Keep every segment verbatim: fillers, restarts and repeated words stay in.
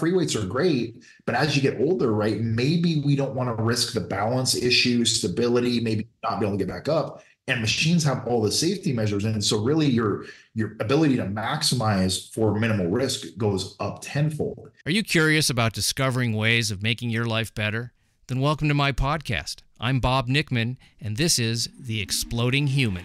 free weights are great, but as you get older, right, maybe we don't want to risk the balance issue, stability, maybe not be able to get back up. And machines have all the safety measures. And so really your, your ability to maximize for minimal risk goes up tenfold. Are you curious about discovering ways of making your life better? Then welcome to my podcast. I'm Bob Nickman, and this is The Exploding Human.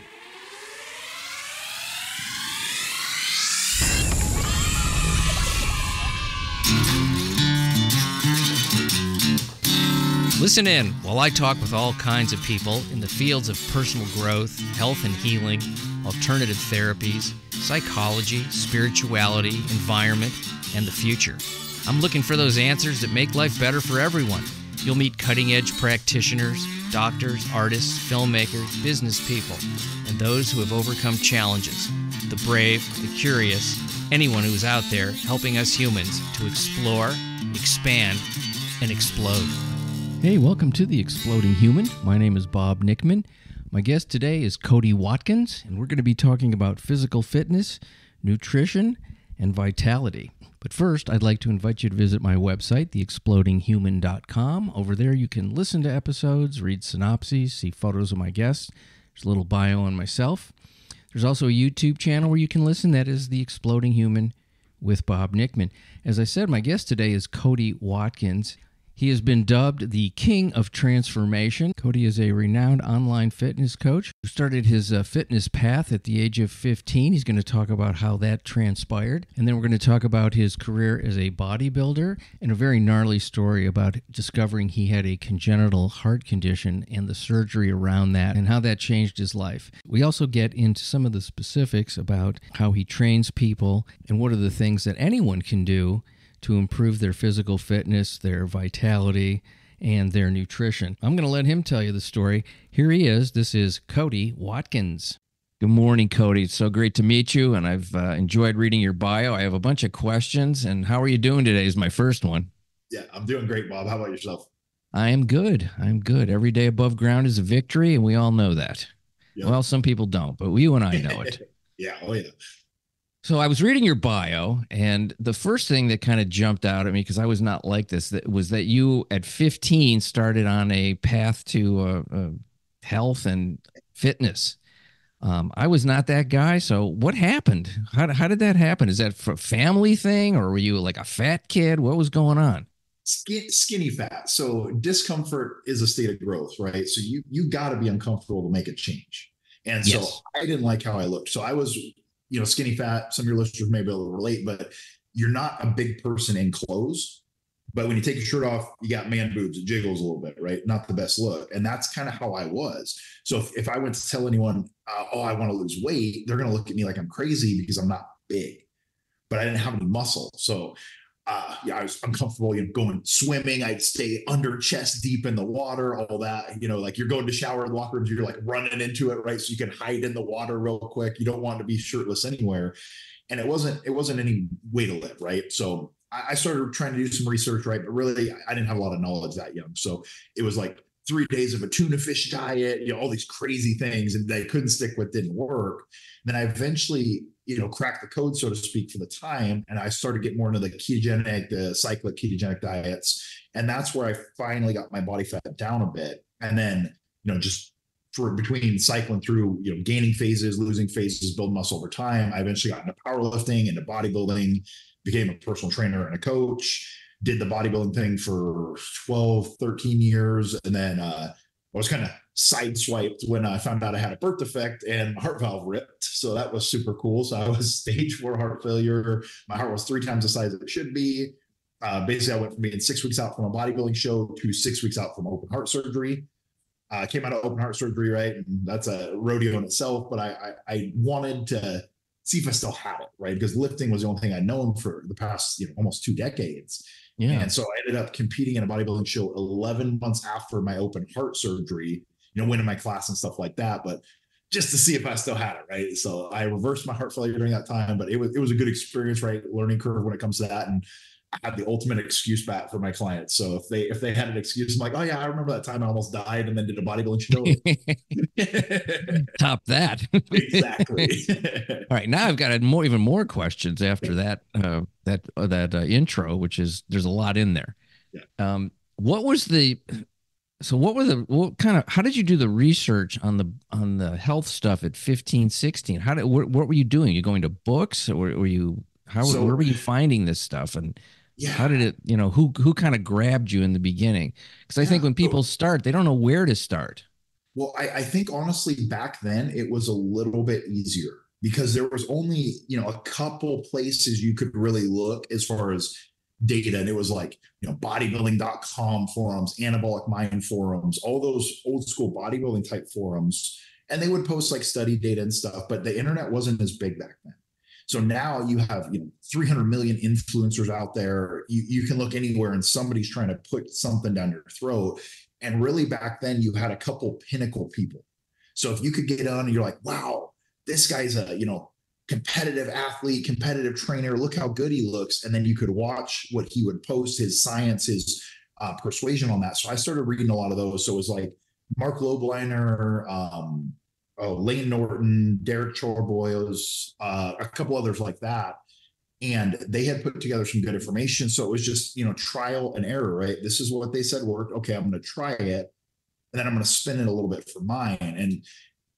Listen in while I talk with all kinds of people in the fields of personal growth, health and healing, alternative therapies, psychology, spirituality, environment, and the future. I'm looking for those answers that make life better for everyone. You'll meet cutting-edge practitioners, doctors, artists, filmmakers, business people, and those who have overcome challenges. The brave, the curious, anyone who's out there helping us humans to explore, expand, and explode. Hey, welcome to The Exploding Human. My name is Bob Nickman. My guest today is Cody Watkins, and we're going to be talking about physical fitness, nutrition, and vitality. But first, I'd like to invite you to visit my website, the exploding human dot com. Over there, you can listen to episodes, read synopses, see photos of my guests. There's a little bio on myself. There's also a YouTube channel where you can listen. That is The Exploding Human with Bob Nickman. As I said, my guest today is Cody Watkins. He has been dubbed the King of Transformation. Cody is a renowned online fitness coach who started his uh, fitness path at the age of fifteen. He's going to talk about how that transpired. And then we're going to talk about his career as a bodybuilder and a very gnarly story about discovering he had a congenital heart condition and the surgery around that and how that changed his life. We also get into some of the specifics about how he trains people and what are the things that anyone can do to improve their physical fitness, their vitality, and their nutrition. I'm going to let him tell you the story. Here he is. This is Cody Watkins. Good morning, Cody. It's so great to meet you, and I've uh, enjoyed reading your bio. I have a bunch of questions, and how are you doing today is my first one. Yeah, I'm doing great, Bob. How about yourself? I am good. I'm good. Every day above ground is a victory, and we all know that. Yep. Well, some people don't, but you and I know it. Yeah, oh yeah. So I was reading your bio, and the first thing that kind of jumped out at me, because I was not like this, that was that you at fifteen started on a path to uh, uh, health and fitness. Um, I was not that guy. So what happened? How, how did that happen? Is that a family thing, or were you like a fat kid? What was going on? Skin, skinny fat. So discomfort is a state of growth, right? So you you got to be uncomfortable to make a change. And so yes. I didn't like how I looked. So I was... you know, skinny fat, some of your listeners may be able to relate, but you're not a big person in clothes. But when you take your shirt off, you got man boobs, it jiggles a little bit, right? Not the best look. And that's kind of how I was. So if, if I went to tell anyone, uh, oh, I want to lose weight, they're going to look at me like I'm crazy because I'm not big, but I didn't have any muscle. So uh, yeah, I was uncomfortable, you know, going swimming. I'd stay under chest deep in the water, all that, you know, like you're going to shower in locker rooms, you're like running into it, right? So you can hide in the water real quick. You don't want to be shirtless anywhere. And it wasn't, it wasn't any way to live, right? So I, I started trying to do some research, right? But really I didn't have a lot of knowledge that young. So it was like three days of a tuna fish diet, you know, all these crazy things and that I couldn't stick with, didn't work. And then I eventually, you know, crack the code, so to speak, for the time. And I started to get more into the ketogenic, the cyclic ketogenic diets. And that's where I finally got my body fat down a bit. And then, you know, just for between cycling through, you know, gaining phases, losing phases, build muscle over time. I eventually got into powerlifting, into bodybuilding, became a personal trainer and a coach, did the bodybuilding thing for twelve, thirteen years. And then uh, I was kind of sideswiped when I found out I had a birth defect and my heart valve ripped. So that was super cool. So I was stage four heart failure. My heart was three times the size it should be. Uh, basically, I went from being six weeks out from a bodybuilding show to six weeks out from open heart surgery. I uh, came out of open heart surgery, right? And that's a rodeo in itself, but I, I, I wanted to see if I still had it, right? Because lifting was the only thing I'd known for the past, you know, almost two decades. Yeah. And so I ended up competing in a bodybuilding show eleven months after my open heart surgery, you know, winning my class and stuff like that, but just to see if I still had it, right? So I reversed my heart failure during that time, but it was it was a good experience, right? Learning curve when it comes to that. And I have the ultimate excuse bat for my clients. So if they if they had an excuse, I'm like, oh yeah, I remember that time I almost died and then did a bodybuilding show. Top that. Exactly. All right, now I've got more, even more questions after that uh, that uh, that uh, intro, which is there's a lot in there. Yeah. Um, what was the so what were the what kind of how did you do the research on the on the health stuff at fifteen, sixteen? How did what, what were you doing? You going to books, or were you how so, where were you finding this stuff? And yeah. How did it, you know, who, who kind of grabbed you in the beginning? Because I yeah. think when people start, they don't know where to start. Well, I, I think honestly, back then it was a little bit easier because there was only, you know, a couple places you could really look as far as data. And it was like, you know, bodybuilding dot com forums, Anabolic Mind forums, all those old school bodybuilding type forums. And they would post like study data and stuff, but the internet wasn't as big back then. So now you have, you know, three hundred million influencers out there. You, you can look anywhere and somebody's trying to put something down your throat. And really back then you had a couple pinnacle people. So if you could get on and you're like, wow, this guy's a, you know, competitive athlete, competitive trainer, look how good he looks. And then you could watch what he would post, his science, his uh, persuasion on that. So I started reading a lot of those. So it was like Mark Loebliner, um, Oh, Lane Norton, Derek Chorboyos, uh, a couple others like that. And they had put together some good information. So it was just, you know, trial and error, right? This is what they said worked. Okay, I'm going to try it. And then I'm going to spin it a little bit for mine. And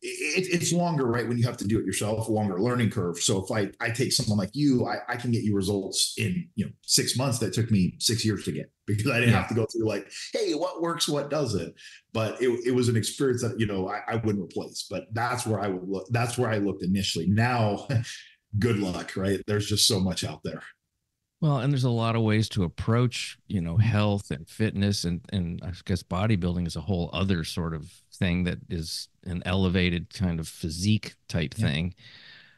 it, it's longer, right? When you have to do it yourself, longer learning curve. So if I, I take someone like you, I, I can get you results in, you know, six months that took me six years to get, because I didn't yeah. have to go through like, hey, what works, what doesn't. But it, it was an experience that, you know, I, I wouldn't replace. But that's where I would look. That's where I looked initially. Now, good luck, right? There's just so much out there. Well, and there's a lot of ways to approach, you know, health and fitness, and and I guess bodybuilding is a whole other sort of thing that is an elevated kind of physique type yeah. thing.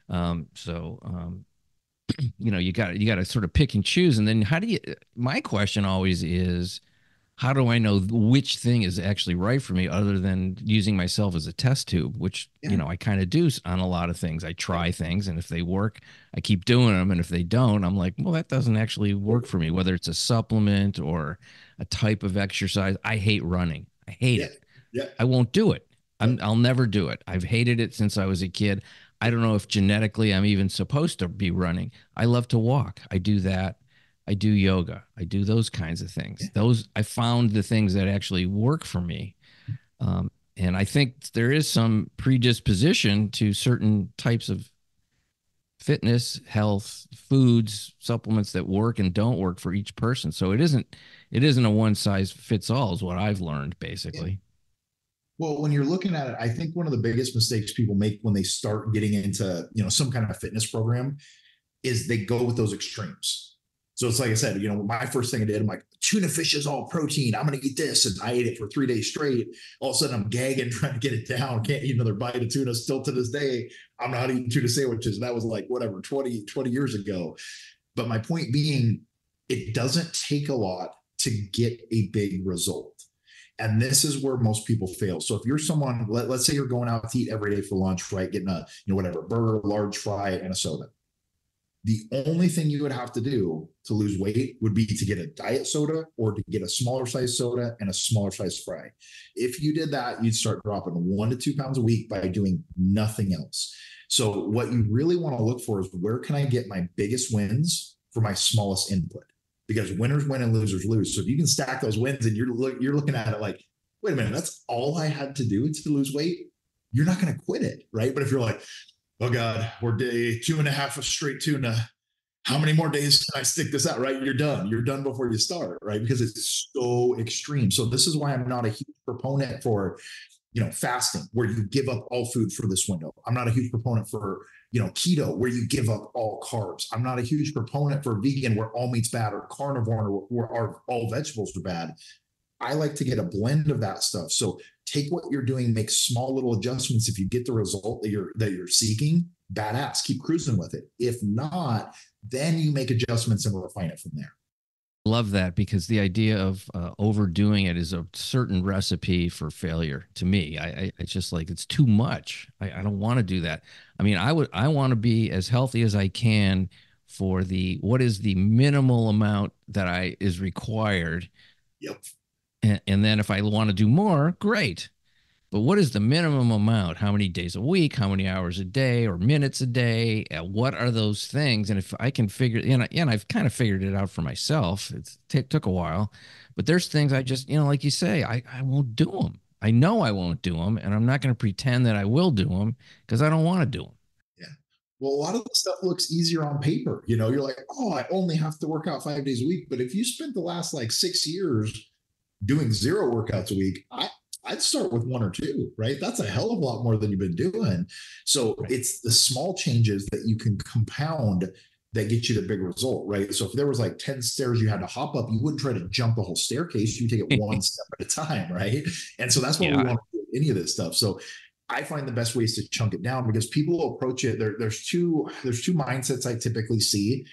Um, so, um, you know, you got you got to sort of pick and choose. And then how do you, my question always is, how do I know which thing is actually right for me other than using myself as a test tube, which, yeah. you know, I kind of do on a lot of things. I try things, and if they work, I keep doing them. And if they don't, I'm like, well, that doesn't actually work for me, whether it's a supplement or a type of exercise. I hate running. I hate yeah. it. Yeah. I won't do it. I'm, I'll never do it. I've hated it since I was a kid. I don't know if genetically I'm even supposed to be running. I love to walk. I do that. I do yoga. I do those kinds of things. Yeah. Those I found the things that actually work for me. Um, and I think there is some predisposition to certain types of fitness, health, foods, supplements that work and don't work for each person. So it isn't, it isn't a one size fits all is what I've learned basically. Yeah. Well, when you're looking at it, I think one of the biggest mistakes people make when they start getting into, you know, some kind of fitness program is they go with those extremes. So it's like I said, you know, my first thing I did, I'm like, tuna fish is all protein. I'm going to eat this. And I ate it for three days straight. All of a sudden I'm gagging, trying to get it down. Can't eat another bite of tuna. Still to this day, I'm not eating tuna sandwiches. And that was like, whatever, twenty, twenty years ago. But my point being, it doesn't take a lot to get a big result. And this is where most people fail. So if you're someone, let, let's say you're going out to eat every day for lunch, right? Getting a, you know, whatever, burger, large fry, and a soda. The only thing you would have to do to lose weight would be to get a diet soda or to get a smaller size soda and a smaller size fry. If you did that, you'd start dropping one to two pounds a week by doing nothing else. So what you really want to look for is, where can I get my biggest wins for my smallest input? Because winners win and losers lose. So if you can stack those wins and you're, look, you're looking at it like, wait a minute, that's all I had to do to lose weight. You're not going to quit it, right? But if you're like, oh God, we're day two and a half of straight tuna. How many more days can I stick this out, right? You're done. You're done before you start, right? Because it's so extreme. So this is why I'm not a huge proponent for, you know, fasting, where you give up all food for this window. I'm not a huge proponent for, you know, keto, where you give up all carbs. I'm not a huge proponent for vegan, where all meat's bad, or carnivore, where, where all vegetables are bad. I like to get a blend of that stuff. So take what you're doing, make small little adjustments. If you get the result that you're that you're seeking, badass, keep cruising with it. If not, then you make adjustments and refine it from there. Love that, because the idea of uh, overdoing it is a certain recipe for failure to me. I, I it's just like, it's too much. I, I don't want to do that. I mean, I would I want to be as healthy as I can for the, what is the minimal amount that I is required. Yep. And, and then if I want to do more, great. But what is the minimum amount? How many days a week? How many hours a day or minutes a day? What are those things? And if I can figure, and, I, and I've kind of figured it out for myself. It took a while, but there's things I just, you know, like you say, I, I won't do them. I know I won't do them, and I'm not going to pretend that I will do them because I don't want to do them. Yeah. Well, a lot of the stuff looks easier on paper. You know, you're like, oh, I only have to work out five days a week. But if you spent the last like six years doing zero workouts a week, I, I'd start with one or two, right? That's a hell of a lot more than you've been doing. So right. It's the small changes that you can compound that get you to a big result, right? So if there was like ten stairs you had to hop up, you wouldn't try to jump the whole staircase. You take it one step at a time, right? And so that's what yeah. we want to do with any of this stuff. So I find the best ways to chunk it down, because people approach it. There, there's two, there's two mindsets I typically see.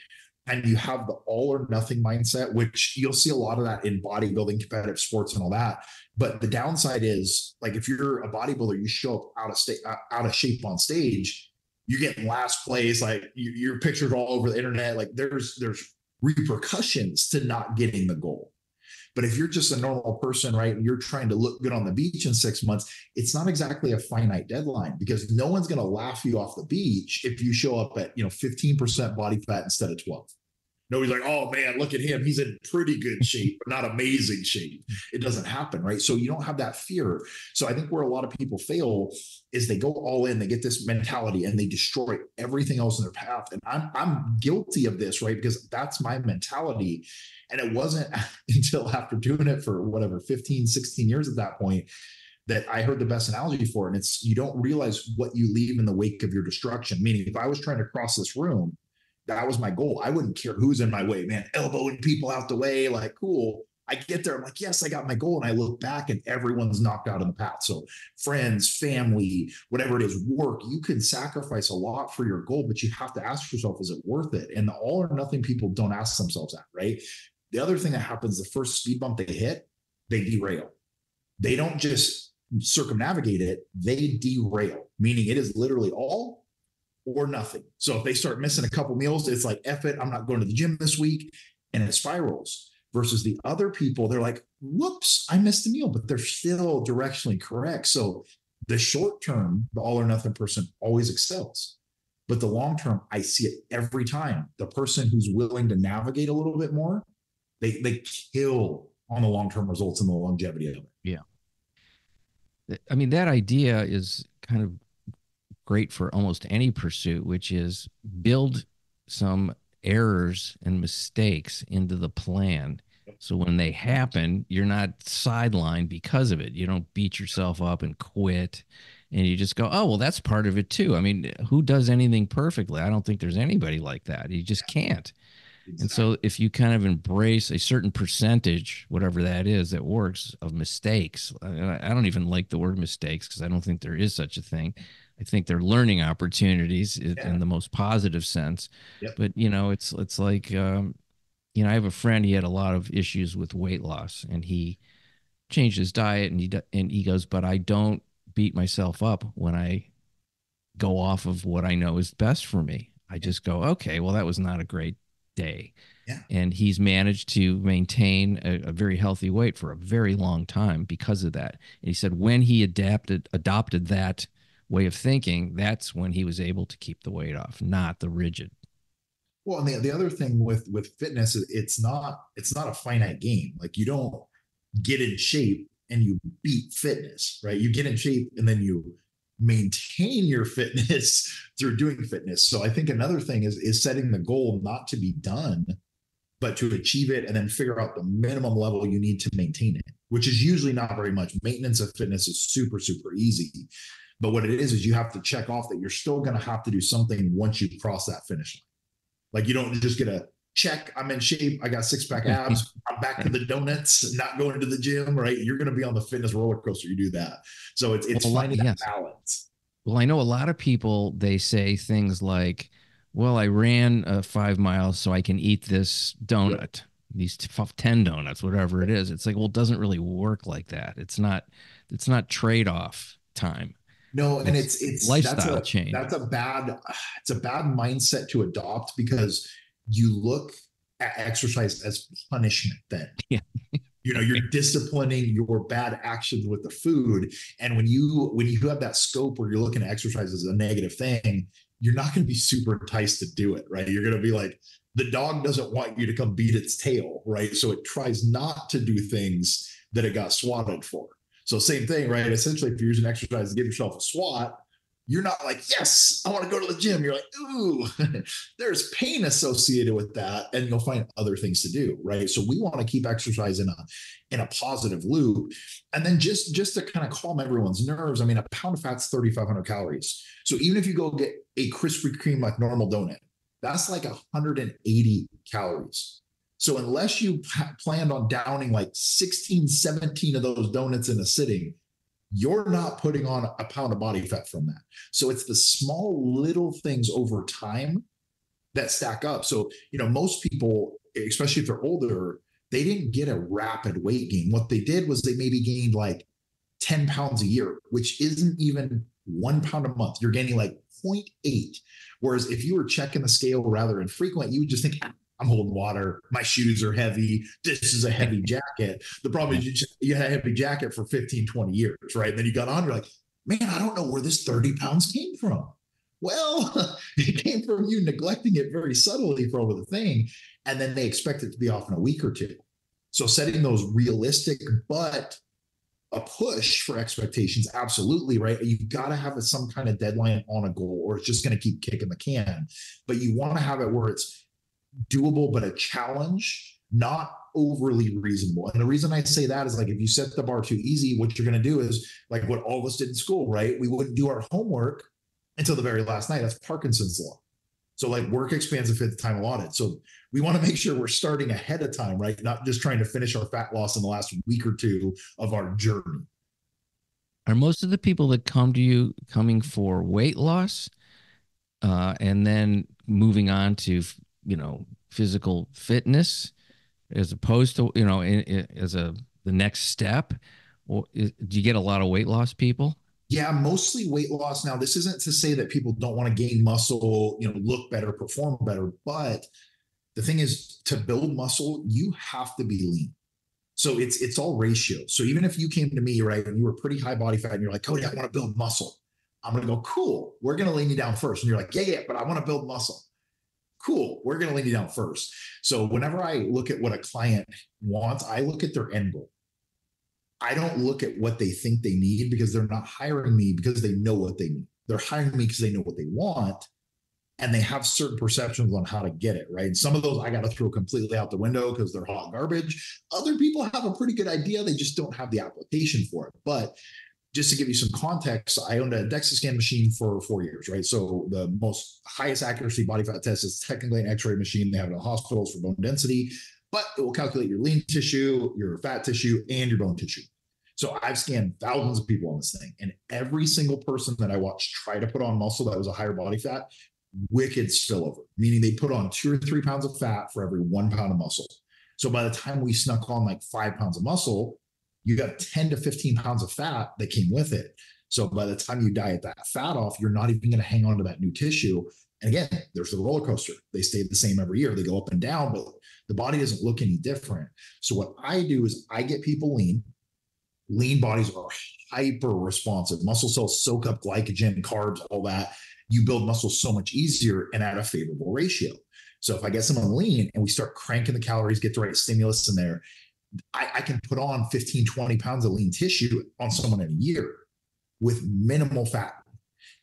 And you have the all or nothing mindset, which you'll see a lot of that in bodybuilding, competitive sports, and all that. But the downside is, like, if you're a bodybuilder, you show up out of state, out of shape on stage, you get in last place. Like, you, your pictures all over the internet. Like, there's there's repercussions to not getting the goal. But if you're just a normal person, right, and you're trying to look good on the beach in six months, it's not exactly a finite deadline, because no one's going to laugh you off the beach if you show up at, you know, fifteen percent body fat instead of twelve. Nobody's like, oh man, look at him. He's in pretty good shape, but not amazing shape. It doesn't happen, right? So you don't have that fear. So I think where a lot of people fail is they go all in, they get this mentality, and they destroy everything else in their path. And I'm I'm guilty of this, right? Because that's my mentality. And it wasn't until after doing it for whatever, fifteen, sixteen years at that point, that I heard the best analogy for it. And it's, you don't realize what you leave in the wake of your destruction. Meaning, if I was trying to cross this room, that was my goal. I wouldn't care who's in my way, man, elbowing people out the way, like, cool. I get there, I'm like, yes, I got my goal. And I look back and everyone's knocked out of the path. So friends, family, whatever it is, work, you can sacrifice a lot for your goal, but you have to ask yourself, is it worth it? And the all or nothing people don't ask themselves that, right? The other thing that happens, the first speed bump they hit, they derail. They don't just circumnavigate it, they derail, meaning it is literally all or nothing. So if they start missing a couple meals, it's like, F it, I'm not going to the gym this week. And it spirals. Versus the other people, they're like, whoops, I missed a meal, but they're still directionally correct. So the short term, the all or nothing person always excels. But the long term, I see it every time. The person who's willing to navigate a little bit more, they they kill on the long term results and the longevity of it. Yeah. I mean, that idea is kind of great for almost any pursuit, which is build some errors and mistakes into the plan. So when they happen, you're not sidelined because of it. You don't beat yourself up and quit. And you just go, oh, well, that's part of it too. I mean, who does anything perfectly? I don't think there's anybody like that. You just can't. Exactly. And so if you kind of embrace a certain percentage, whatever that is, that works, of mistakes, I don't even like the word mistakes because I don't think there is such a thing. I think they're learning opportunities in yeah. the most positive sense. Yep. But, you know, it's it's like, um, you know, I have a friend, he had a lot of issues with weight loss, and he changed his diet, and he, and he goes, but I don't beat myself up when I go off of what I know is best for me. I just go, okay, well, that was not a great day. Yeah. And he's managed to maintain a, a very healthy weight for a very long time because of that. And he said when he adapted, adopted that way of thinking, that's when he was able to keep the weight off, not the rigid. Well, and the, the other thing with, with fitness, is it's not, it's not a finite game. Like, you don't get in shape and you beat fitness, right? You get in shape and then you maintain your fitness through doing fitness. So I think another thing is, is setting the goal not to be done, but to achieve it, and then figure out the minimum level you need to maintain it, which is usually not very much. Maintenance of fitness is super, super easy. But what it is, is you have to check off that you're still going to have to do something once you cross that finish line. Like, you don't just get a check, I'm in shape, I got six pack abs, I'm back to the donuts, not going to the gym, right? You're going to be on the fitness roller coaster. You do that. So it's, it's well, finding yes. that balance. Well, I know a lot of people, they say things like, well, I ran uh, five miles so I can eat this donut, these ten donuts, whatever it is. It's like, well, it doesn't really work like that. It's not, it's not trade-off time. No, and it's it's lifestyle that's a, change. That's a bad, it's a bad mindset to adopt, because you look at exercise as punishment then. Yeah. You know, you're disciplining your bad actions with the food. And when you when you have that scope where you're looking at exercise as a negative thing, you're not going to be super enticed to do it, right? You're going to be like, the dog doesn't want you to come beat its tail, right? So it tries not to do things that it got swatted for. So same thing, right? Essentially, if you're using exercise to give yourself a SWAT, you're not like, yes, I want to go to the gym. You're like, ooh, there's pain associated with that. And you'll find other things to do, right? So we want to keep exercise in a, in a positive loop. And then just, just to kind of calm everyone's nerves, I mean, a pound of fat's thirty-five hundred calories. So even if you go get a Krispy Kreme like normal donut, that's like one hundred eighty calories. So unless you planned on downing like sixteen, seventeen of those donuts in a sitting, you're not putting on a pound of body fat from that. So it's the small little things over time that stack up. So, you know, most people, especially if they're older, they didn't get a rapid weight gain. What they did was they maybe gained like ten pounds a year, which isn't even one pound a month. You're gaining like zero point eight. Whereas if you were checking the scale rather infrequent, you would just think, I'm holding water. My shoes are heavy. This is a heavy jacket. The problem is you, just, you had a heavy jacket for fifteen, twenty years, right? And then you got on, you're like, man, I don't know where this thirty pounds came from. Well, it came from you neglecting it very subtly for over the thing. And then they expect it to be off in a week or two. So setting those realistic, but a push for expectations. Absolutely. Right. You've got to have some kind of deadline on a goal, or it's just going to keep kicking the can, but you want to have it where it's doable, but a challenge, not overly reasonable. And the reason I say that is, like, if you set the bar too easy, what you're going to do is like what all of us did in school, right? We wouldn't do our homework until the very last night. That's Parkinson's law. So like work expands if it's time allotted. So we want to make sure we're starting ahead of time, right? Not just trying to finish our fat loss in the last week or two of our journey. Are most of the people that come to you coming for weight loss uh, and then moving on to, you know, physical fitness as opposed to, you know, in, in, as a, the next step? Or is, do you get a lot of weight loss people? Yeah, mostly weight loss. Now, this isn't to say that people don't want to gain muscle, you know, look better, perform better. But the thing is, to build muscle, you have to be lean. So it's, it's all ratio. So even if you came to me, right, and you were pretty high body fat and you're like, Cody, I want to build muscle. I'm going to go, cool, we're going to lean you down first. And you're like, yeah, yeah, but I want to build muscle. Cool, we're going to lean you down first. So whenever I look at what a client wants, I look at their end goal. I don't look at what they think they need, because they're not hiring me because they know what they need. They're hiring me because they know what they want, and they have certain perceptions on how to get it, right? And some of those I got to throw completely out the window because they're hot garbage. Other people have a pretty good idea. They just don't have the application for it. But just to give you some context, I owned a DEXA scan machine for four years, right? So the most highest accuracy body fat test is technically an x-ray machine. They have it in hospitals for bone density, but it will calculate your lean tissue, your fat tissue, and your bone tissue. So I've scanned thousands of people on this thing. And every single person that I watched try to put on muscle that was a higher body fat, wicked spillover, meaning they put on two or three pounds of fat for every one pound of muscle. So by the time we snuck on like five pounds of muscle, you got ten to fifteen pounds of fat that came with it. So by the time you diet that fat off, you're not even going to hang on to that new tissue. And again, there's the roller coaster. They stay the same every year. They go up and down, but the body doesn't look any different. So what I do is I get people lean. Lean bodies are hyper responsive. Muscle cells soak up glycogen, carbs, all that. You build muscle so much easier and at a favorable ratio. So if I get someone lean and we start cranking the calories, get the right stimulus in there, I, I can put on fifteen, twenty pounds of lean tissue on someone in a year with minimal fat.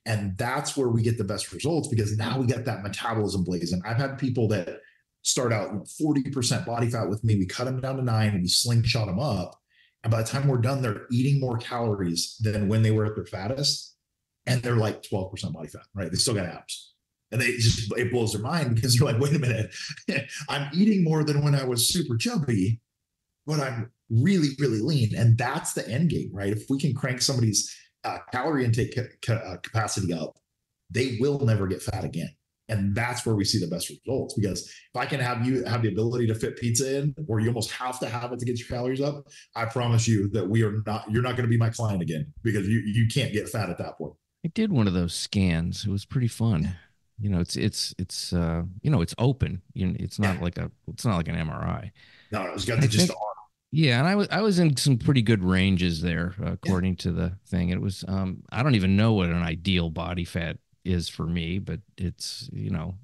And that's where we get the best results, because now we got that metabolism blazing. I've had people that start out with forty percent body fat with me. We cut them down to nine and we slingshot them up. And by the time we're done, they're eating more calories than when they were at their fattest. And they're like twelve percent body fat, right? They still got abs. And they just, it blows their mind, because they're like, wait a minute, I'm eating more than when I was super chubby, but I'm really, really lean. And that's the end game, right? If we can crank somebody's uh, calorie intake ca- ca- capacity up, they will never get fat again. And that's where we see the best results. Because if I can have you have the ability to fit pizza in, or you almost have to have it to get your calories up, I promise you that we are not, you're not going to be my client again, because you, you can't get fat at that point. I did one of those scans. It was pretty fun. you know, it's, it's, it's, uh, you know, it's open. You know, it's not like a, it's not like an M R I. No, no, it's got the, just the arm. Yeah. And I was, I was in some pretty good ranges there, uh, according yeah. to the thing. It was, um, I don't even know what an ideal body fat is for me, but it's, you know,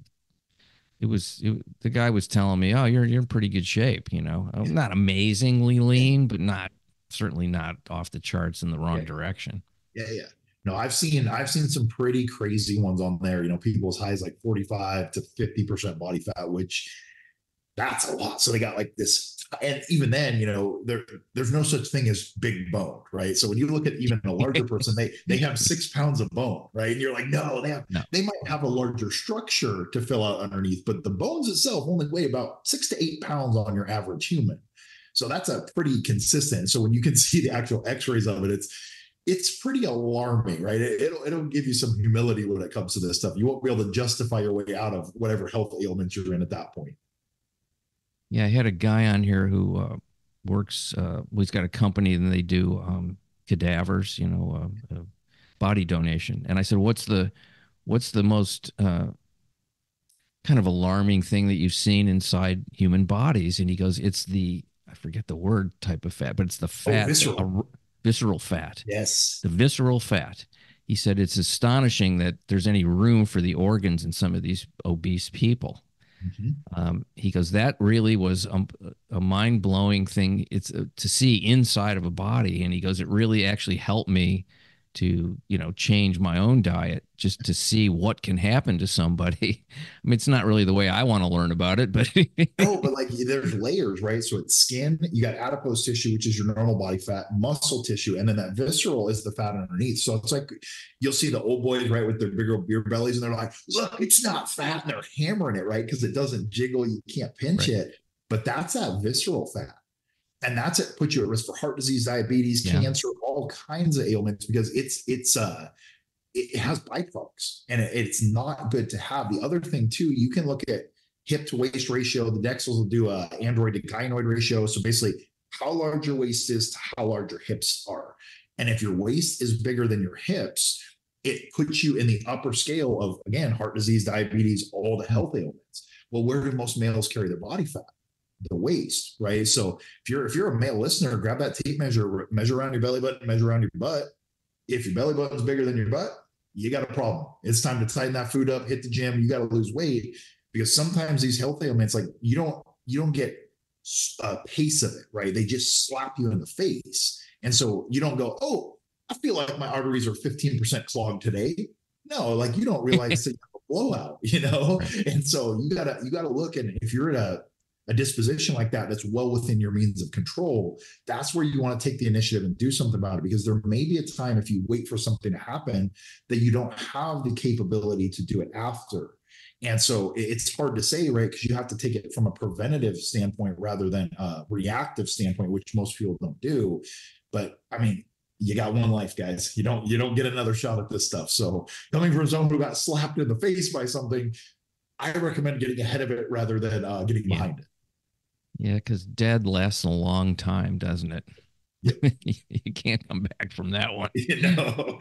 it was, it, the guy was telling me, oh, you're, you're in pretty good shape. You know, yeah. not amazingly lean, but not, certainly not off the charts in the wrong yeah. direction. Yeah. Yeah. No, I've seen, I've seen some pretty crazy ones on there, you know, people as high as like forty-five to fifty percent body fat, which that's a lot. So they got like this, and even then, you know, there, there's no such thing as big bone, right? So when you look at even a larger person, they, they have six pounds of bone, right? And you're like, no, they have, no. they might have a larger structure to fill out underneath, but the bones itself only weigh about six to eight pounds on your average human. So that's a pretty consistent. So when you can see the actual x-rays of it, it's, it's pretty alarming, right? It, it'll, it'll give you some humility when it comes to this stuff. You won't be able to justify your way out of whatever health ailment you're in at that point. Yeah, I had a guy on here who uh, works, uh, he's got a company and they do um, cadavers, you know, uh, uh, body donation. And I said, what's the, what's the most uh, kind of alarming thing that you've seen inside human bodies? And he goes, it's the, I forget the word type of fat, but it's the fat. Oh, visceral. Visceral fat. Yes. The visceral fat. He said, it's astonishing that there's any room for the organs in some of these obese people. Mm-hmm. Um, he goes, that really was a, a mind blowing thing. It's uh, to see inside of a body. And he goes, it really actually helped me to, you know, change my own diet just to see what can happen to somebody. I mean, it's not really the way I want to learn about it, but no, but like there's layers, right? So it's skin, you got adipose tissue, which is your normal body fat, muscle tissue, and then that visceral is the fat underneath. So it's like you'll see the old boys, right, with their bigger beer bellies, and they're like, "Look, it's not fat," and they're hammering it, right, because it doesn't jiggle, you can't pinch right. it. But that's that visceral fat. And that's it, puts you at risk for heart disease, diabetes, yeah. cancer, all kinds of ailments, because it's, it's, uh, it has byproducts and it, it's not good to have. The other thing too, you can look at hip to waist ratio. The Dexels will do a android to gynoid ratio. So basically how large your waist is to how large your hips are. And if your waist is bigger than your hips, it puts you in the upper scale of, again, heart disease, diabetes, all the health ailments. Well, where do most males carry their body fat? The waist, right? So if you're if you're a male listener, grab that tape measure, measure around your belly button, measure around your butt. If your belly button's bigger than your butt, you got a problem. It's time to tighten that food up, hit the gym. You got to lose weight, because sometimes these health ailments, like you don't you don't get a pace of it, right? They just slap you in the face, and so you don't go, oh, I feel like my arteries are fifteen percent clogged today. No, like you don't realize that you have a blowout, you know. Right. And so you gotta you gotta look, and if you're in a a disposition like that, that's well within your means of control, that's where you want to take the initiative and do something about it, because there may be a time, if you wait for something to happen, that you don't have the capability to do it after. And so it's hard to say, right? Because you have to take it from a preventative standpoint rather than a reactive standpoint, which most people don't do. But I mean, you got one life, guys. You don't, you don't get another shot at this stuff. So coming from someone who got slapped in the face by something, I recommend getting ahead of it rather than uh, getting behind yeah. it. Yeah, because dead lasts a long time, doesn't it? Yeah. You can't come back from that one. You know.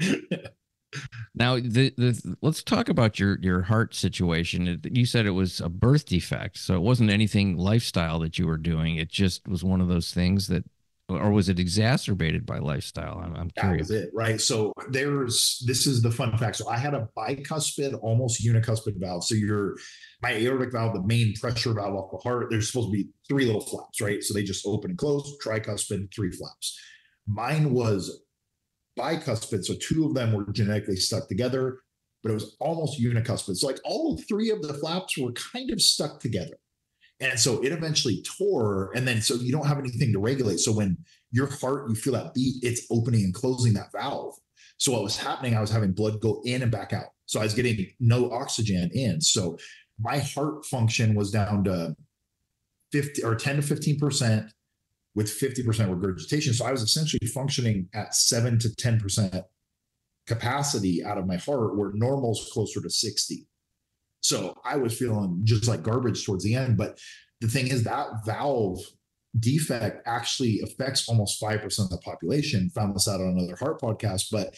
Now, the, the, let's talk about your, your heart situation. You said it was a birth defect, so it wasn't anything lifestyle that you were doing. It just was one of those things that, or was it exacerbated by lifestyle? I'm, I'm curious. That was it, right? So there's, this is the fun fact. So I had a bicuspid, almost unicuspid valve. So your, my aortic valve, the main pressure valve off the heart, there's supposed to be three little flaps, right? So they just open and close, tricuspid, three flaps. Mine was bicuspid. So two of them were genetically stuck together, but it was almost unicuspid. So like all three of the flaps were kind of stuck together. And so it eventually tore, and then so you don't have anything to regulate. So when your heart, you feel that beat, it's opening and closing that valve. So what was happening, I was having blood go in and back out. So I was getting no oxygen in. So my heart function was down to fifty or ten to fifteen percent with fifty percent regurgitation. So I was essentially functioning at seven to ten percent capacity out of my heart, where normal's closer to sixty. So I was feeling just like garbage towards the end. But the thing is, that valve defect actually affects almost five percent of the population. Found this out on another heart podcast, but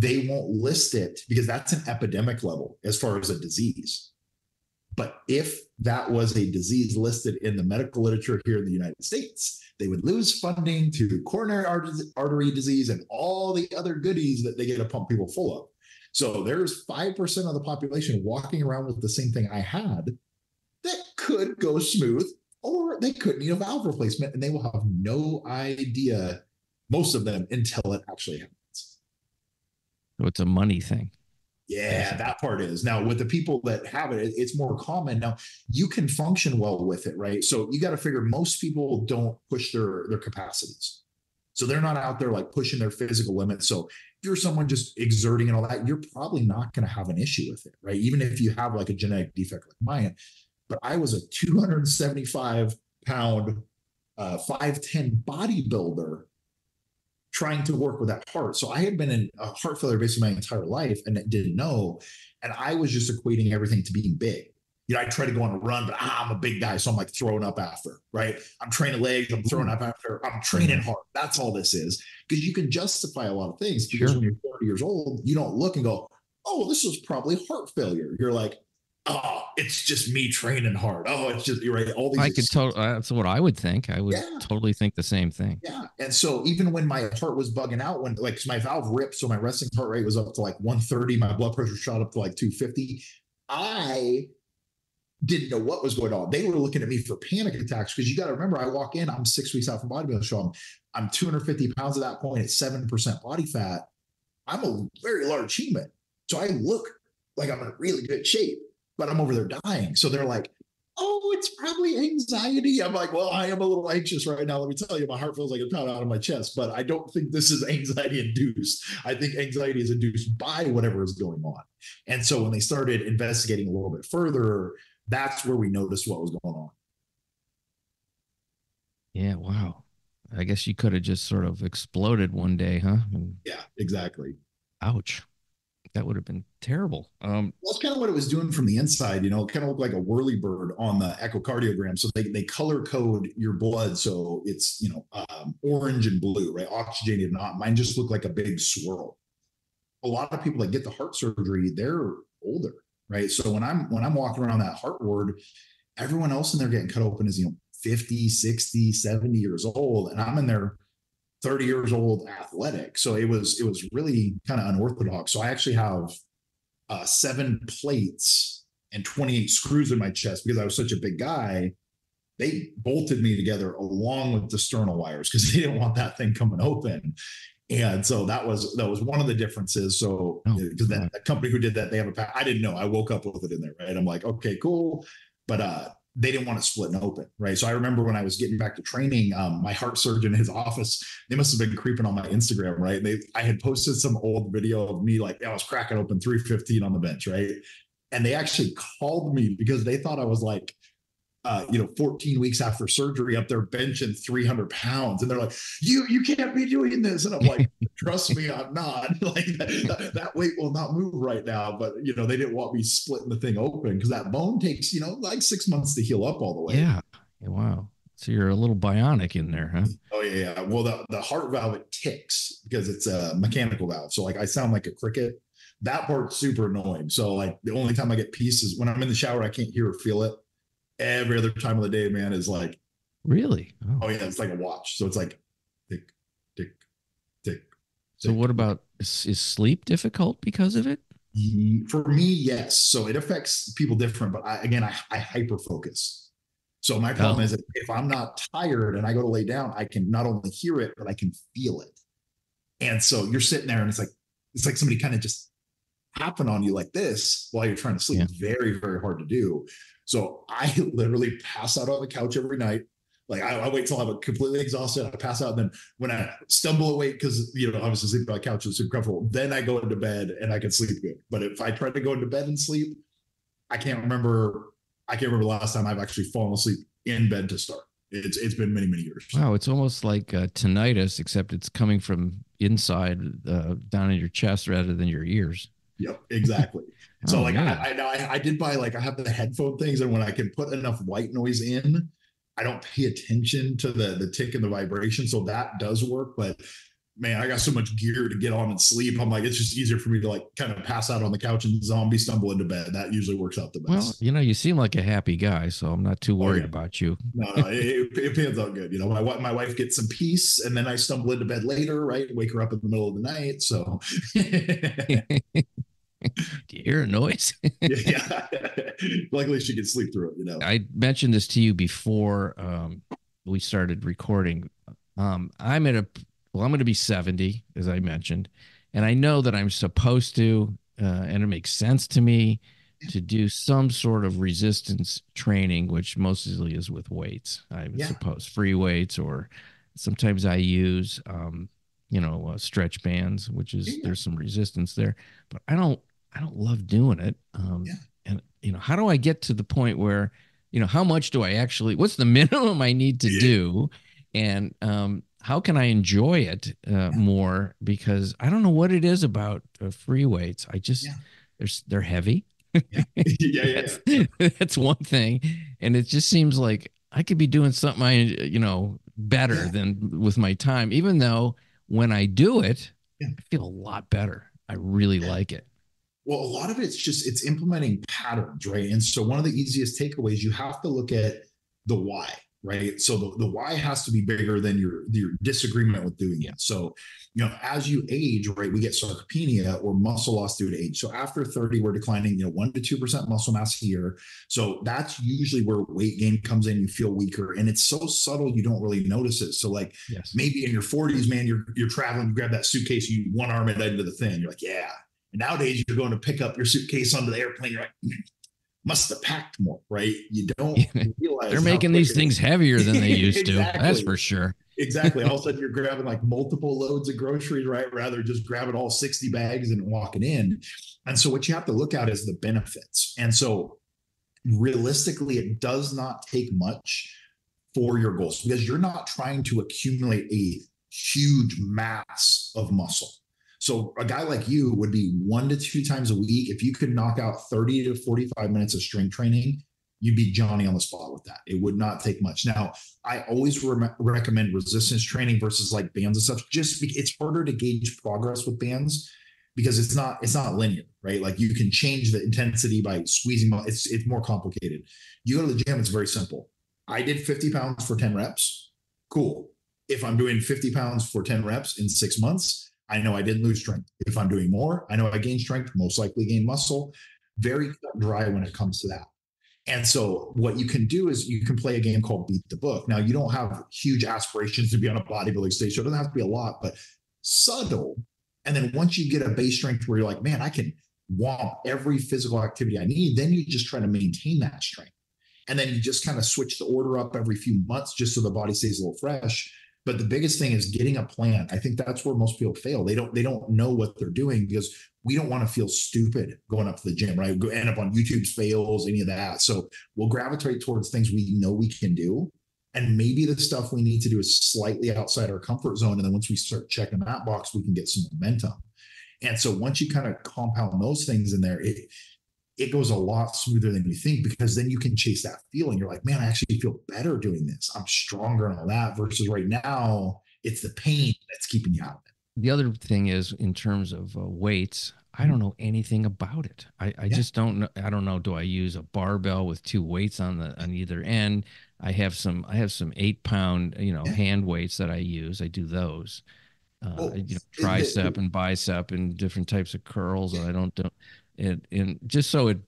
they won't list it because that's an epidemic level as far as a disease. But if that was a disease listed in the medical literature here in the United States, they would lose funding to coronary artery disease and all the other goodies that they get to pump people full of. So there's five percent of the population walking around with the same thing I had that could go smooth, or they could need a valve replacement, and they will have no idea, most of them, until it actually happens. So it's a money thing. Yeah, that part is. Now, with the people that have it, it's more common. Now, you can function well with it, right? So you got to figure most people don't push their, their capacities. So they're not out there like pushing their physical limits. So if you're someone just exerting and all that, you're probably not going to have an issue with it, right? Even if you have like a genetic defect like mine. But I was a two hundred seventy-five pound, uh, five ten bodybuilder trying to work with that heart. So I had been in a heart failure basically my entire life and didn't know. And I was just equating everything to being big. You know, I try to go on a run, but ah, I'm a big guy. So I'm like throwing up after, right? I'm training legs. I'm throwing up after. I'm training hard. That's all this is. Because you can justify a lot of things. Because when you're thirty years old, you don't look and go, oh, this is probably heart failure. You're like, oh, it's just me training hard. Oh, it's just, you're right. All these I could totally, that's what I would think. I would yeah. totally think the same thing. Yeah. And so even when my heart was bugging out, when like my valve ripped, so my resting heart rate was up to like one thirty, my blood pressure shot up to like two fifty. I didn't know what was going on. They were looking at me for panic attacks because you got to remember, I walk in, I'm six weeks out from bodybuilding. So I'm, I'm two hundred fifty pounds at that point at seven percent body fat. I'm a very large human. So I look like I'm in really good shape, but I'm over there dying. So they're like, oh, it's probably anxiety. I'm like, well, I am a little anxious right now. Let me tell you, my heart feels like it's pounding out of my chest, but I don't think this is anxiety induced. I think anxiety is induced by whatever is going on. And so when they started investigating a little bit further, that's where we noticed what was going on. Yeah. Wow. I guess you could have just sort of exploded one day, huh? And yeah, exactly. Ouch. That would have been terrible. Um, well, it's kind of what it was doing from the inside, you know, it kind of looked like a whirlybird on the echocardiogram. So they, they color code your blood. So it's, you know, um, orange and blue, right? Oxygenated, not mine just looked like a big swirl. A lot of people that get the heart surgery, they're older, right? So when I'm, when I'm walking around that heart ward, everyone else in there getting cut open is, you know, fifty, sixty, seventy years old. And I'm in there thirty years old, athletic. So it was, it was really kind of unorthodox. So I actually have uh, seven plates and twenty-eight screws in my chest because I was such a big guy. They bolted me together along with the sternal wires because they didn't want that thing coming open. And so that was, that was one of the differences. So because oh, that, that company who did that, they have a pack. I didn't know. I woke up with it in there, right? I'm like, okay, cool. But, uh, they didn't want to split and open, right? So I remember when I was getting back to training, um, my heart surgeon in his office, they must have been creeping on my Instagram, right? They, I had posted some old video of me, like I was cracking open three fifteen on the bench, right? And they actually called me because they thought I was like, uh, you know, fourteen weeks after surgery up there benching three hundred pounds. And they're like, you, you can't be doing this. And I'm like, trust me, I'm not. Like that, that weight will not move right now. But, you know, they didn't want me splitting the thing open because that bone takes, you know, like six months to heal up all the way. Yeah. Wow. So you're a little bionic in there, huh? Oh yeah. yeah. Well, the, the heart valve, it ticks because it's a mechanical valve. So like, I sound like a cricket. That part's super annoying. So like the only time I get peace is when I'm in the shower, I can't hear or feel it. Every other time of the day, man, is like, really? Oh. oh yeah. It's like a watch. So it's like tick, tick, tick, tick. So what about, is sleep difficult because of it? For me, yes. So it affects people different, but I, again, I, I hyper-focus. So my problem oh. is that if I'm not tired and I go to lay down, I can not only hear it, but I can feel it. And so you're sitting there and it's like, it's like somebody kind of just happen on you like this while you're trying to sleep. Yeah. Very, very hard to do. So I literally pass out on the couch every night. Like I, I wait till I'm completely exhausted. I pass out. And then when I stumble awake, because, you know, obviously sleeping on the couch is super comfortable, then I go into bed and I can sleep good. But if I try to go into bed and sleep, I can't remember. I can't remember the last time I've actually fallen asleep in bed to start. It's It's been many, many years. Wow. It's almost like uh, tinnitus, except it's coming from inside uh, down in your chest rather than your ears. Yep, exactly. So oh, like yeah. I, I I did buy, like I have the headphone things, and when I can put enough white noise in, I don't pay attention to the the tick and the vibration. So that does work. But man, I got so much gear to get on and sleep. I'm like, it's just easier for me to like kind of pass out on the couch and zombie stumble into bed. That usually works out the best. Well, you know, you seem like a happy guy, so I'm not too worried oh, yeah. about you. No, no, it, it pans out good. You know, my, my wife gets some peace and then I stumble into bed later, right? Wake her up in the middle of the night. So. Do you hear a noise? Yeah. Luckily she could sleep through it, you know. I mentioned this to you before um, we started recording. Um, I'm at a, well, I'm going to be seventy, as I mentioned, and I know that I'm supposed to, uh, and it makes sense to me to do some sort of resistance training, which mostly is with weights. I yeah. suppose free weights, or sometimes I use, um, you know, uh, stretch bands, which is, yeah. there's some resistance there, but I don't, I don't love doing it. Um, yeah. And you know, how do I get to the point where, you know, how much do I actually, what's the minimum I need to yeah. do? And, um, how can I enjoy it uh, more? Because I don't know what it is about uh, free weights. I just, yeah. they're, they're heavy. Yeah. Yeah, yeah, that's, yeah. that's one thing. And it just seems like I could be doing something, I, you know, better yeah. than with my time, even though when I do it, yeah. I feel a lot better. I really yeah. like it. Well, a lot of it's just, it's implementing patterns, right? And so one of the easiest takeaways, you have to look at the why. Right. So the, the why has to be bigger than your, your disagreement with doing it. So, you know, as you age, right, we get sarcopenia or muscle loss due to age. So after thirty, we're declining, you know, one to two percent muscle mass a year. So that's usually where weight gain comes in. You feel weaker, and it's so subtle, you don't really notice it. So like yes. maybe in your forties, man, you're, you're traveling, you grab that suitcase, you one arm it into the thing. You're like, yeah. And nowadays you're going to pick up your suitcase onto the airplane. You're like, mm. must have packed more, right? You don't realize they're making these things heavier than they used to. Exactly. That's for sure. Exactly. All of a sudden you're grabbing like multiple loads of groceries, right? Rather than just grabbing all sixty bags and walking in. And so what you have to look at is the benefits. And so realistically, it does not take much for your goals, because you're not trying to accumulate a huge mass of muscle. So a guy like you would be one to two times a week. If you could knock out thirty to forty-five minutes of strength training, you'd be Johnny on the spot with that. It would not take much. Now, I always re- recommend resistance training versus like bands and stuff. Just be- it's harder to gauge progress with bands, because it's not, it's not linear, right? Like you can change the intensity by squeezing. It's, it's more complicated. You go to the gym, it's very simple. I did fifty pounds for ten reps. Cool. If I'm doing fifty pounds for ten reps in six months, I know I didn't lose strength. If I'm doing more, I know I gained strength, most likely gained muscle. Very dry when it comes to that. And so what you can do is you can play a game called Beat the Book. Now, you don't have huge aspirations to be on a bodybuilding stage, so it doesn't have to be a lot, but subtle. And then once you get a base strength where you're like, man, I can womp every physical activity I need, then you just try to maintain that strength. And then you just kind of switch the order up every few months just so the body stays a little fresh. But the biggest thing is getting a plan. I think that's where most people fail. They don't, they don't know what they're doing, because we don't want to feel stupid going up to the gym, right? Go end up on YouTube's fails, any of that. So we'll gravitate towards things we know we can do. And maybe the stuff we need to do is slightly outside our comfort zone. And then once we start checking that box, we can get some momentum. And so once you kind of compound those things in there, it, it goes a lot smoother than you think, because then you can chase that feeling. You're like, man, I actually feel better doing this. I'm stronger and all that, versus right now, it's the pain that's keeping you out of it. The other thing is, in terms of uh, weights, I don't know anything about it. I, I yeah. just don't know. I don't know. Do I use a barbell with two weights on the, on either end? I have some, I have some eight pound, you know, yeah. hand weights that I use. I do those, uh, oh, you know, tricep it, it, and bicep and different types of curls. Yeah. And I don't don't. It, and just so it,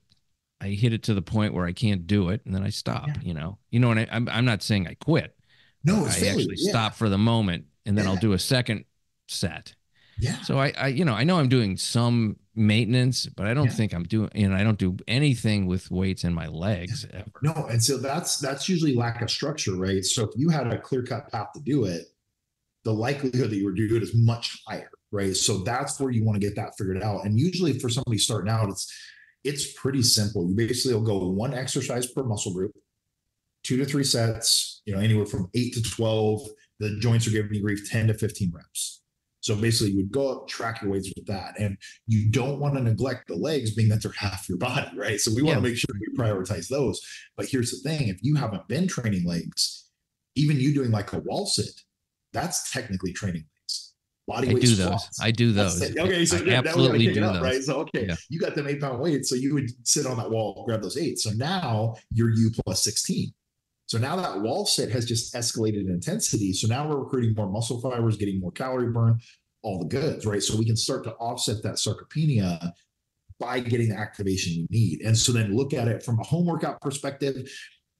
I hit it to the point where I can't do it, and then I stop. Yeah. You know, you know, and I, I'm I'm not saying I quit. No, it's I failure. actually yeah. stop for the moment, and then yeah. I'll do a second set. Yeah. So I, I, you know, I know I'm doing some maintenance, but I don't yeah. think I'm doing, you know, I don't do anything with weights in my legs yeah. ever. No, and so that's that's usually lack of structure, right? So if you had a clear cut path to do it, the likelihood that you would do it is much higher. Right. So that's where you want to get that figured out. And usually for somebody starting out, it's, it's pretty simple. You basically will go one exercise per muscle group, two to three sets, you know, anywhere from eight to twelve. The joints are giving you grief, ten to fifteen reps. So basically you would go up, track your weights with that. And you don't want to neglect the legs, being that they're half your body. Right. So we want yeah. to make sure we prioritize those. But here's the thing. If you haven't been training legs, even you doing like a wall sit, that's technically training. Body weight squats. I do those. I do those. Okay, so yeah, that was going to kick it up, right? So, okay, yeah. You got them eight pound weights. So you would sit on that wall, grab those eight. So now you're U plus sixteen. So now that wall sit has just escalated in intensity. So now we're recruiting more muscle fibers, getting more calorie burn, all the goods, right? So we can start to offset that sarcopenia by getting the activation you need. And so then look at it from a home workout perspective.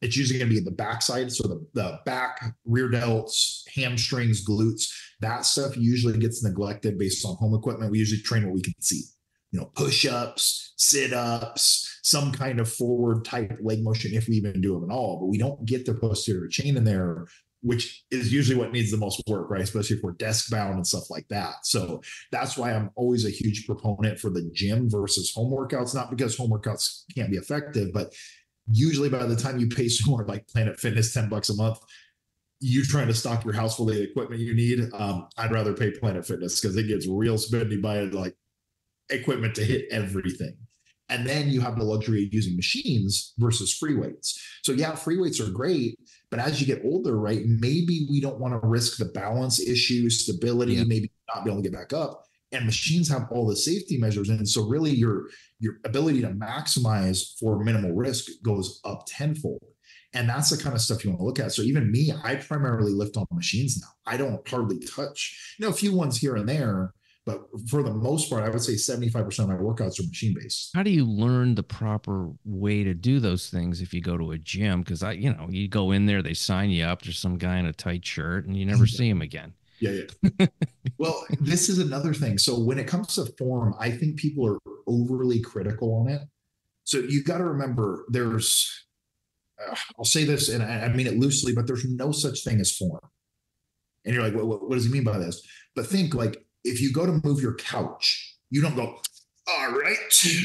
It's usually going to be at the backside. So the, the back, rear delts, hamstrings, glutes, that stuff usually gets neglected based on home equipment. We usually train what we can see, you know, push-ups, sit-ups, some kind of forward type leg motion, if we even do them at all, but we don't get the posterior chain in there, which is usually what needs the most work, right? Especially if we're desk bound and stuff like that. So that's why I'm always a huge proponent for the gym versus home workouts, not because home workouts can't be effective, but usually by the time you pay someone like Planet Fitness ten bucks a month, you trying to stock your house full of the equipment you need. Um, I'd rather pay Planet Fitness because it gets real spendy by like equipment to hit everything. And then you have the luxury of using machines versus free weights. So yeah, free weights are great, but as you get older, right, maybe we don't want to risk the balance issue, stability, yeah. maybe not be able to get back up. And machines have all the safety measures. And so really your, your ability to maximize for minimal risk goes up tenfold. And that's the kind of stuff you want to look at. So even me, I primarily lift on machines now. I don't hardly touch, you know, a few ones here and there, but for the most part, I would say seventy-five percent of my workouts are machine-based. How do you learn the proper way to do those things if you go to a gym? Because I, you know, you go in there, they sign you up, there's some guy in a tight shirt, and you never yeah. see him again. Yeah, yeah. Well, this is another thing. So when it comes to form, I think people are overly critical on it. So you've got to remember there's, uh, I'll say this, and I, I mean it loosely, but there's no such thing as form. And you're like, what, what, what does he mean by this? But think like, if you go to move your couch, you don't go, all right,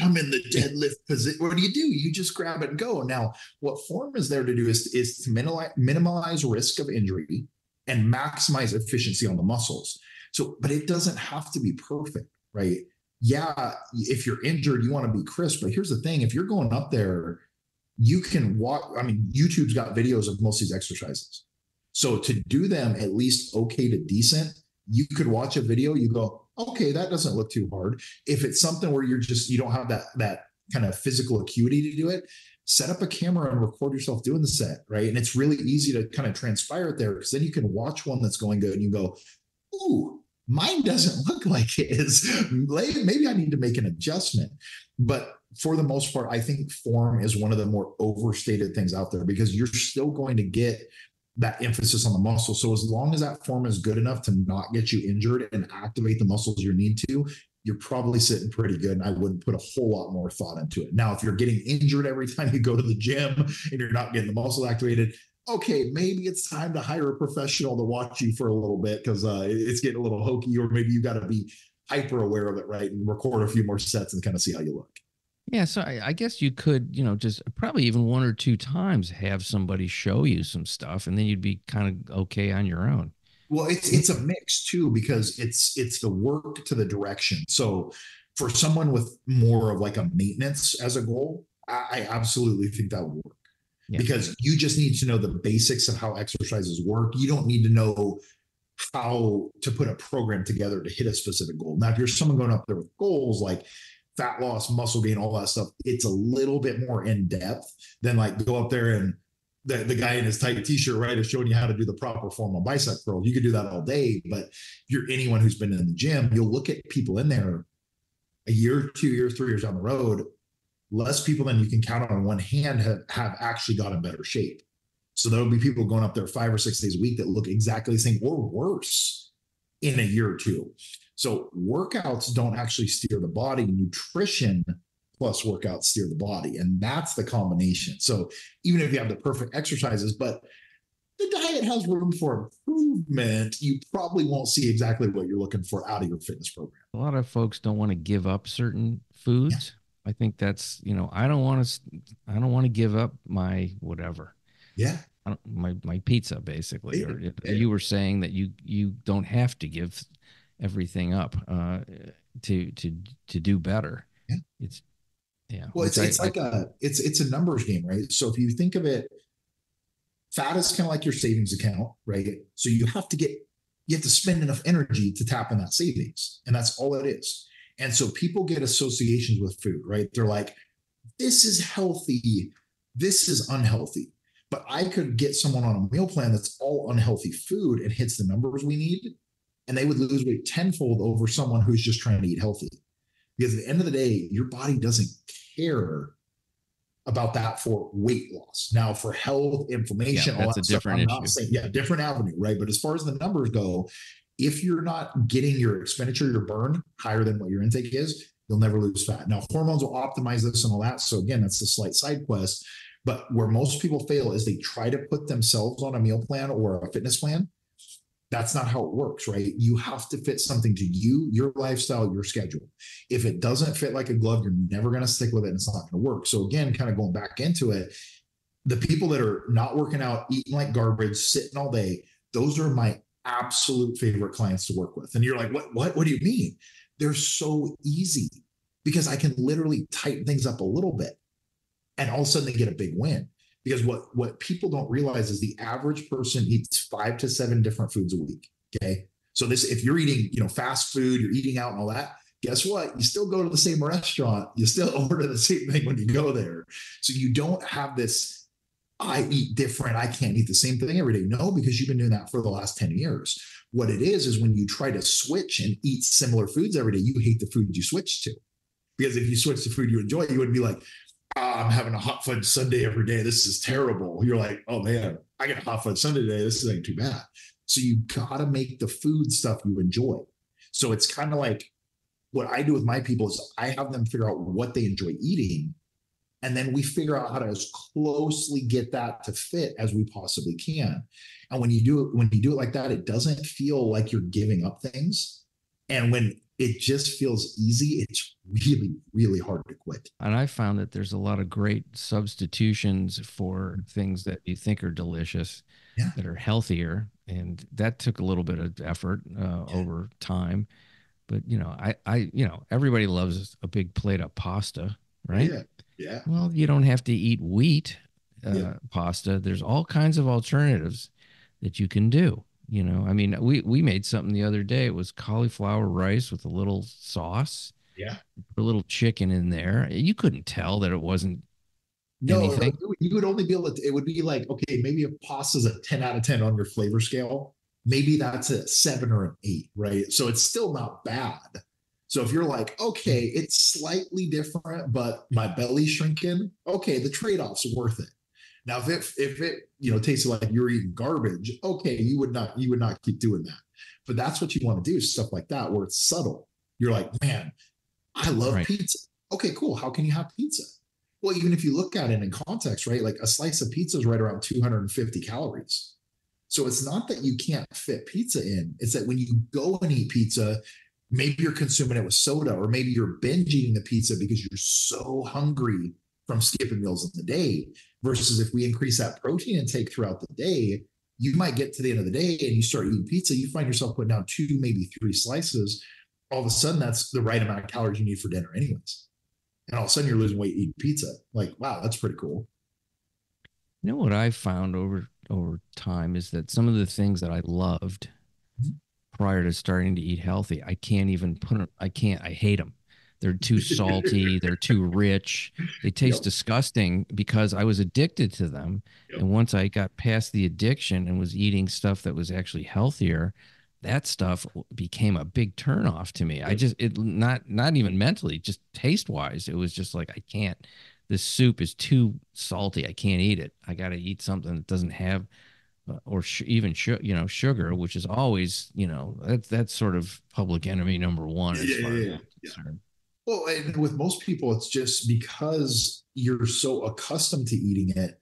I'm in the deadlift position. What do you do? You just grab it and go. Now, what form is there to do is, is to minimize, minimize risk of injury and maximize efficiency on the muscles. So, but it doesn't have to be perfect, right? Yeah, if you're injured, you want to be crisp. But here's the thing. If you're going up there, you can walk. I mean, YouTube's got videos of most of these exercises. So to do them at least okay to decent, you could watch a video, you go, okay, that doesn't look too hard. If it's something where you're just, you don't have that, that kind of physical acuity to do it, set up a camera and record yourself doing the set, right? And it's really easy to kind of transpire it there because then you can watch one that's going good and you go, ooh, mine doesn't look like it is. Maybe I need to make an adjustment. But for the most part, I think form is one of the more overstated things out there because you're still going to get that emphasis on the muscle. So as long as that form is good enough to not get you injured and activate the muscles you need to, you're probably sitting pretty good. And I wouldn't put a whole lot more thought into it. Now, if you're getting injured every time you go to the gym and you're not getting the muscle activated, okay, maybe it's time to hire a professional to watch you for a little bit because uh, it's getting a little hokey, or maybe you got to be hyper aware of it, right? And record a few more sets and kind of see how you look. Yeah, so I, I guess you could, you know, just probably even one or two times have somebody show you some stuff, and then you'd be kind of okay on your own. Well, it's it's a mix too, because it's it's the work to the direction. So for someone with more of like a maintenance as a goal, I, I absolutely think that would work. Yeah. Because you just need to know the basics of how exercises work. You don't need to know how to put a program together to hit a specific goal. Now, if you're someone going up there with goals like fat loss, muscle gain, all that stuff, it's a little bit more in depth than like go up there and the, the guy in his tight t-shirt, right, is showing you how to do the proper form on bicep curl. You could do that all day, but if you're anyone who's been in the gym, you'll look at people in there a year, two years, three years down the road, less people than you can count on one hand have, have actually got in better shape. So there'll be people going up there five or six days a week that look exactly the same or worse in a year or two. So workouts don't actually steer the body. Nutrition plus workouts steer the body. And that's the combination. So even if you have the perfect exercises, but the diet has room for improvement, you probably won't see exactly what you're looking for out of your fitness program. A lot of folks don't want to give up certain foods. Yeah. I think that's, you know, I don't want to, I don't want to give up my whatever. Yeah. I don't, my, my pizza basically. Yeah. Or, yeah. You were saying that you, you don't have to give everything up uh to to to do better. Yeah. It's yeah. Well, it's it's I, like I, a it's it's a numbers game, right? So if you think of it, fat is kind of like your savings account, right? So you have to get you have to spend enough energy to tap on that savings. And that's all it is. And so people get associations with food, right? They're like, this is healthy, this is unhealthy. But I could get someone on a meal plan that's all unhealthy food and hits the numbers we need, and they would lose weight tenfold over someone who's just trying to eat healthy. Because at the end of the day, your body doesn't care about that for weight loss. Now, for health, inflammation, yeah, that's all that a stuff, different I'm not issue. Saying, yeah, different avenue, right? But as far as the numbers go, if you're not getting your expenditure, your burn higher than what your intake is, you'll never lose fat. Now, hormones will optimize this and all that. So again, that's a slight side quest. But where most people fail is they try to put themselves on a meal plan or a fitness plan. That's not how it works, right? You have to fit something to you, your lifestyle, your schedule. If it doesn't fit like a glove, you're never going to stick with it and it's not going to work. So again, kind of going back into it, the people that are not working out, eating like garbage, sitting all day, those are my absolute favorite clients to work with. And you're like, what, what, what do you mean? They're so easy because I can literally tighten things up a little bit and all of a sudden they get a big win. Because what, what people don't realize is the average person eats five to seven different foods a week. Okay. So this, if you're eating, you know, fast food, you're eating out and all that, guess what? You still go to the same restaurant. You still order the same thing when you go there. So you don't have this, I eat different, I can't eat the same thing every day. No, because you've been doing that for the last ten years. What it is, is when you try to switch and eat similar foods every day, you hate the food you switch to. Because if you switch the food you enjoy, you would be like, I'm having a hot fudge sundae every day. This is terrible. You're like, oh man, I get a hot fudge sundae today. This isn't too bad. So you got to make the food stuff you enjoy. So it's kind of like what I do with my people is I have them figure out what they enjoy eating. And then we figure out how to as closely get that to fit as we possibly can. And when you do it, when you do it like that, it doesn't feel like you're giving up things. And when it just feels easy, it's really, really hard to quit. And I found that there's a lot of great substitutions for things that you think are delicious, yeah, that are healthier. And that took a little bit of effort uh, yeah. over time. But, you know, I, I, you know, everybody loves a big plate of pasta, right? Yeah. Yeah. Well, you don't have to eat wheat uh, yeah. pasta. There's all kinds of alternatives that you can do. You know, I mean, we, we made something the other day. It was cauliflower rice with a little sauce. Yeah. Put a little chicken in there. You couldn't tell that it wasn't no, anything. No, you would only be able to, it would be like, okay, maybe if pasta's a ten out of ten on your flavor scale, maybe that's a seven or an eight, right? So it's still not bad. So if you're like, okay, it's slightly different, but my belly's shrinking, okay, the trade-off's worth it. Now, if it, if it, you know, tasted like you're eating garbage, okay, you would not, you would not keep doing that. But that's what you want to do, stuff like that, where it's subtle. You're like, man, I love right. pizza. Okay, cool. How can you have pizza? Well, even if you look at it in context, right? Like a slice of pizza is right around two hundred fifty calories. So it's not that you can't fit pizza in. It's that when you go and eat pizza, maybe you're consuming it with soda, or maybe you're binge eating the pizza because you're so hungry from skipping meals in the day, versus if we increase that protein intake throughout the day, you might get to the end of the day and you start eating pizza, you find yourself putting down two, maybe three slices. All of a sudden, that's the right amount of calories you need for dinner anyways. And all of a sudden you're losing weight eating pizza. Like, wow, that's pretty cool. You know what I found over, over time is that some of the things that I loved prior to starting to eat healthy, I can't even put them, I can't, I hate them. They're too salty. They're too rich. They taste yep. disgusting because I was addicted to them. Yep. And once I got past the addiction and was eating stuff that was actually healthier, that stuff became a big turnoff to me. Yep. I just, it not, not even mentally, just taste wise. It was just like, I can't, this soup is too salty. I can't eat it. I got to eat something that doesn't have, uh, or sh even, sh you know, sugar, which is always, you know, that's, that's sort of public enemy number one. As yeah, far yeah, as yeah. concerned. Well, and with most people, it's just because you're so accustomed to eating it,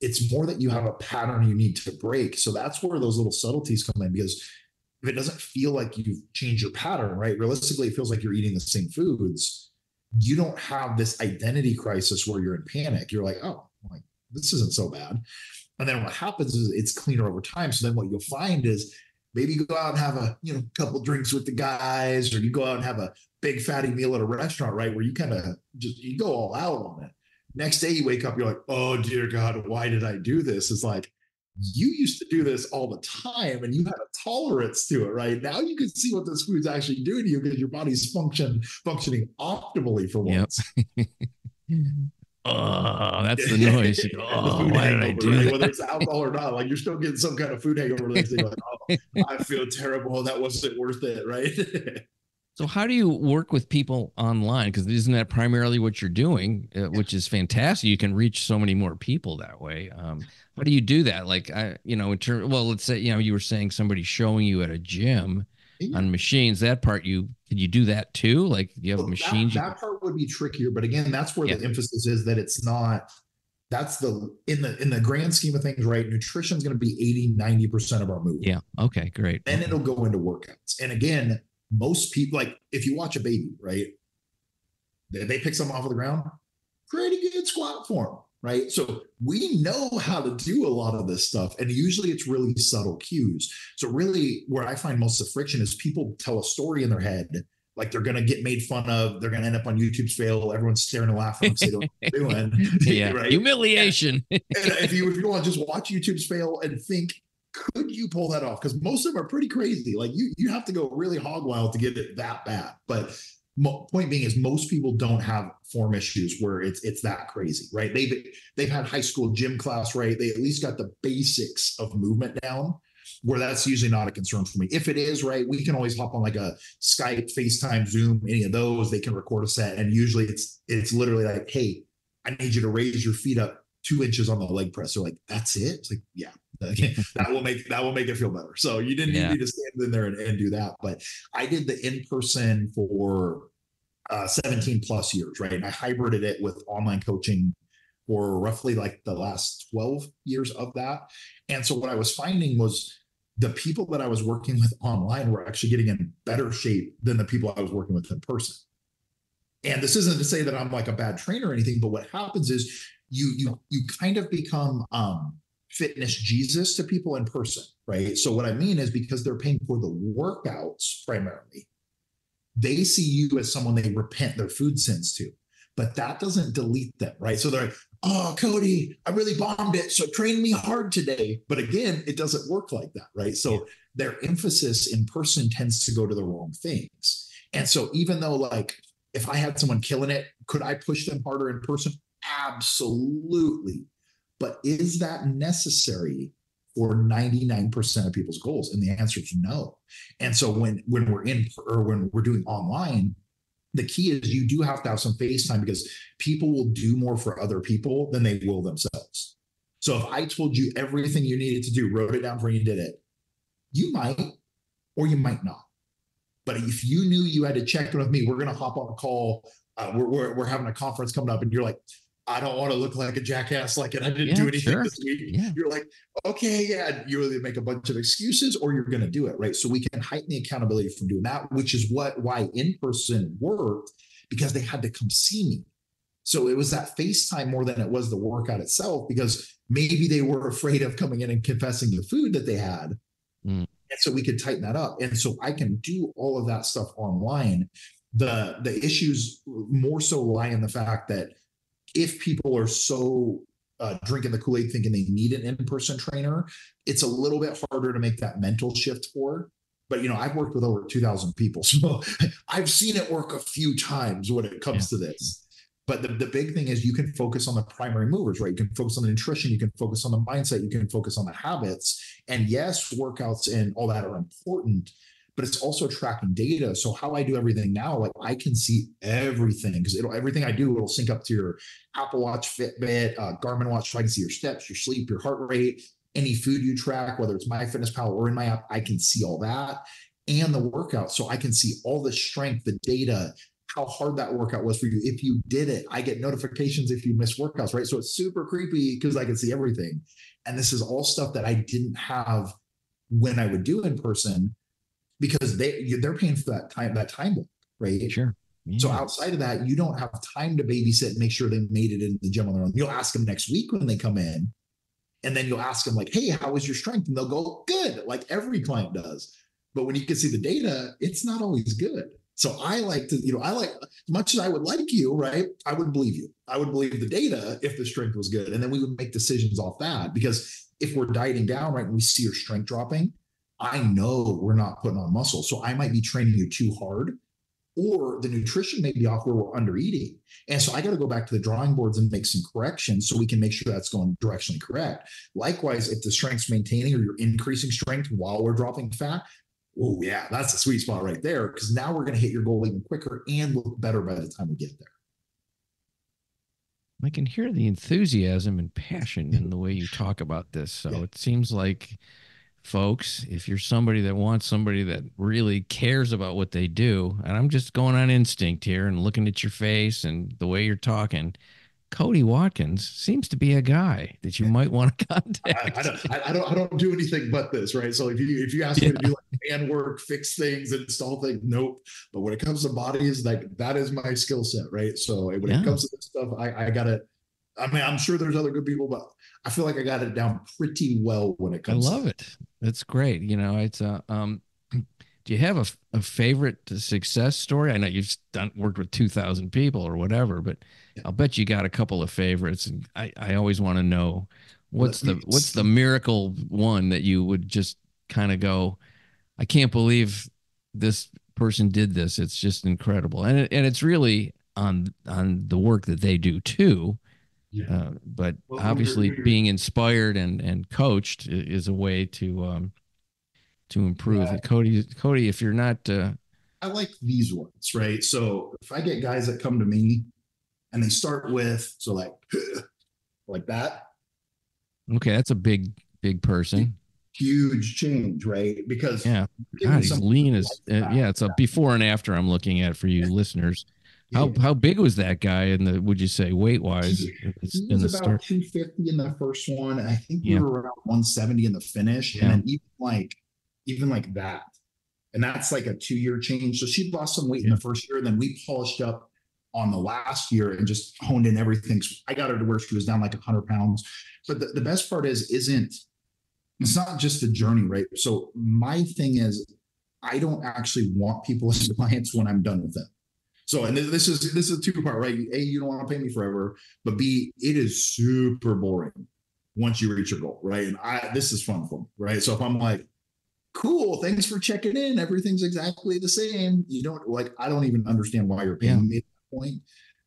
it's more that you have a pattern you need to break. So that's where those little subtleties come in, because if it doesn't feel like you've changed your pattern, right? Realistically, it feels like you're eating the same foods. You don't have this identity crisis where you're in panic. You're like, oh, like this isn't so bad. And then what happens is it's cleaner over time. So then what you'll find is maybe you go out and have a, you know, couple drinks with the guys, or you go out and have a big fatty meal at a restaurant, right? Where you kind of just, you go all out on it. Next day you wake up, you're like, oh dear God, why did I do this? It's like, you used to do this all the time and you had a tolerance to it, right? Now you can see what this food's actually doing to you because your body's function functioning optimally for once. Yep. Oh, that's the noise. Oh, the food why hangover, did I do right? that? Whether it's alcohol or not, like you're still getting some kind of food hangover. Like, oh, I feel terrible. That wasn't worth it, right? So how do you work with people online? Because isn't that primarily what you're doing, uh, which is fantastic. You can reach so many more people that way. Um, how do you do that? Like, I, you know, in terms, well, let's say, you know, you were saying somebody showing you at a gym yeah. on machines, that part, you, can you do that too? Like you have well, machines? That, that part would be trickier, but again, that's where yeah. the emphasis is that it's not, that's the, in the, in the grand scheme of things, right? Nutrition is going to be eighty, ninety percent of our movement. Yeah. Okay, great. And okay. it'll go into workouts. And again, most people, like if you watch a baby, right, they, they pick something off of the ground, pretty good squat form, right? So we know how to do a lot of this stuff. And usually it's really subtle cues. So really where I find most of the friction is people tell a story in their head, like they're going to get made fun of. They're going to end up on YouTube's fail. Everyone's staring and laughing. They don't know what they're doing. Yeah. Right? Humiliation. And, and if you, if you want to just watch YouTube's fail and think, could you pull that off? Because most of them are pretty crazy. Like you, you have to go really hog wild to get it that bad. But mo- point being is most people don't have form issues where it's it's that crazy, right? They've they've had high school gym class, right? They at least got the basics of movement down. Where that's usually not a concern for me. If it is, right, we can always hop on like a Skype, FaceTime, Zoom, any of those. They can record a set, and usually it's it's literally like, hey, I need you to raise your feet up two inches on the leg press. They're like, that's it. It's like, yeah. that will make that will make it feel better. So you didn't yeah. need to stand in there and, and do that. But I did the in-person for uh, seventeen plus years, right? And I hybrided it with online coaching for roughly like the last twelve years of that. And so what I was finding was the people that I was working with online were actually getting in better shape than the people I was working with in person. And this isn't to say that I'm like a bad trainer or anything, but what happens is you you you kind of become um fitness Jesus to people in person, right? So what I mean is because they're paying for the workouts primarily, they see you as someone they repent their food sins to, but that doesn't delete them, right? So they're like, oh, Cody, I really bombed it. So train me hard today. But again, it doesn't work like that, right? So yeah. their emphasis in person tends to go to the wrong things. And so even though like, if I had someone killing it, could I push them harder in person? Absolutely. But is that necessary for ninety-nine percent of people's goals? And the answer is no. And so when, when we're in or when we're doing online, the key is you do have to have some face time because people will do more for other people than they will themselves. So if I told you everything you needed to do, wrote it down before you did it, you might or you might not. But if you knew you had to check in with me, we're going to hop on a call. Uh, we're, we're, we're having a conference coming up and you're like, I don't want to look like a jackass, like, and I didn't yeah, do anything sure. this week. Yeah. You're like, okay, yeah, you really make a bunch of excuses or you're going to do it, right? So we can heighten the accountability from doing that, which is what why in-person worked because they had to come see me. So it was that FaceTime more than it was the workout itself because maybe they were afraid of coming in and confessing the food that they had. Mm. And so we could tighten that up. And so I can do all of that stuff online. The, the issues more so lie in the fact that if people are so uh, drinking the Kool-Aid thinking they need an in-person trainer, it's a little bit harder to make that mental shift for. But, you know, I've worked with over two thousand people, so I've seen it work a few times when it comes yeah. to this. But the, the big thing is you can focus on the primary movers, right? You can focus on the nutrition. You can focus on the mindset. You can focus on the habits. And yes, workouts and all that are important, but it's also tracking data. So how I do everything now, like I can see everything because it'll everything I do, it'll sync up to your Apple Watch, Fitbit, uh, Garmin watch. So I can see your steps, your sleep, your heart rate, any food you track, whether it's MyFitnessPal or in my app, I can see all that and the workout. So I can see all the strength, the data, how hard that workout was for you. If you did it, I get notifications if you miss workouts, right? So it's super creepy because I can see everything. And this is all stuff that I didn't have when I would do in person. Because they they're paying for that time that time block, right? Sure. Yeah. So outside of that, you don't have time to babysit and make sure they made it into the gym on their own. You'll ask them next week when they come in, and then you'll ask them like, "Hey, how was your strength?" And they'll go, "Good," like every client does. But when you can see the data, it's not always good. So I like to, you know, I like as much as I would like you, right? I would believe you. I would believe the data if the strength was good, and then we would make decisions off that because if we're dieting down, right, and we see your strength dropping, I know we're not putting on muscle. So I might be training you too hard, or the nutrition may be off where we're under eating. And so I got to go back to the drawing boards and make some corrections so we can make sure that's going directionally correct. Likewise, if the strength's maintaining or you're increasing strength while we're dropping fat, oh yeah, that's a sweet spot right there, because now we're going to hit your goal even quicker and look better by the time we get there. I can hear the enthusiasm and passion in the way you talk about this. So yeah. It seems like, folks, if you're somebody that wants somebody that really cares about what they do, and I'm just going on instinct here and looking at your face and the way you're talking, Cody Watkins seems to be a guy that you might want to contact. I, I, don't, I, I don't I don't do anything but this, right? So if you if you ask yeah. me to do like man work, fix things, install things, nope. But when it comes to bodies, like that is my skill set, right? So when yeah. it comes to this stuff, I, I gotta I mean, I'm sure there's other good people, but I feel like I got it down pretty well when it comes. I love to it. That's great. You know, it's uh, um. Do you have a, a favorite success story? I know you've done worked with two thousand people or whatever, but yeah. I'll bet you got a couple of favorites. And I, I always want to know what's the what's the miracle one that you would just kind of go, I can't believe this person did this. It's just incredible, and it, and it's really on on the work that they do too. Yeah. Uh, but well, obviously you're, you're, being inspired and, and coached is a way to, um, to improve. Yeah. Cody, Cody, if you're not, uh, I like these ones, right? So if I get guys that come to me and they start with, so like, like that. Okay. That's a big, big person. Huge change, right? Because yeah, God, he's lean as, like uh, yeah, it's a before and after I'm looking at for you yeah. listeners. How yeah. how big was that guy in the, would you say, weight-wise? He, he was about start? two fifty in the first one. I think we yeah. were around one seventy in the finish. Yeah. And then even like, even like that. And that's like a two-year change. So she lost some weight yeah. in the first year. And then we polished up on the last year and just honed in everything. So I got her to where she was down like one hundred pounds. But the, the best part is, isn't, it's not just the journey, right? So my thing is, I don't actually want people as clients when I'm done with them. So, and this is, this is a two part, right? A, you don't want to pay me forever, but B, it is super boring once you reach your goal, right? And I, this is fun for me, right? So if I'm like, cool, thanks for checking in, everything's exactly the same, you don't like, I don't even understand why you're paying yeah. me at that point.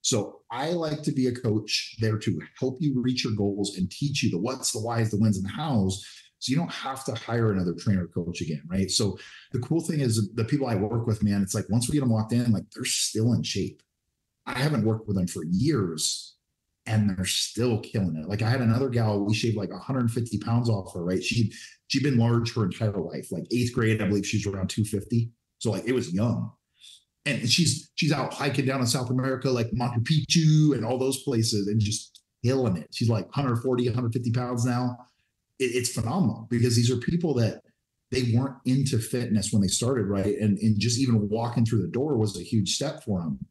So I like to be a coach there to help you reach your goals and teach you the what's, the whys, the whens, and the hows. So you don't have to hire another trainer coach again, right? So the cool thing is the people I work with, man, it's like once we get them locked in, like they're still in shape. I haven't worked with them for years and they're still killing it. Like I had another gal, we shaved like one hundred fifty pounds off her, right? She'd, she'd been large her entire life. Like eighth grade, I believe she's around two fifty. So like it was young. And she's she's out hiking down in South America, like Machu Picchu and all those places and just killing it. She's like one forty, one fifty pounds now. It's phenomenal because these are people that they weren't into fitness when they started, right? And, and just even walking through the door was a huge step for them.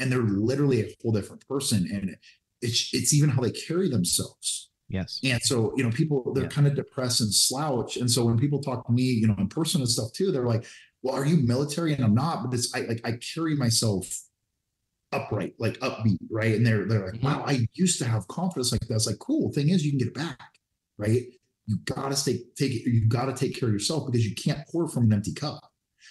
And they're literally a whole different person. And it's it's even how they carry themselves. Yes. And so, you know, people, they're yeah. kind of depressed and slouch. And so when people talk to me, you know, in person and stuff too, they're like, well, are you military? And I'm not, but it's I, like I carry myself upright, like upbeat, right? And they're, they're like, wow, I used to have confidence like that. It's like, cool, thing is you can get it back, right? You gotta stay, take it. You gotta take care of yourself because you can't pour from an empty cup.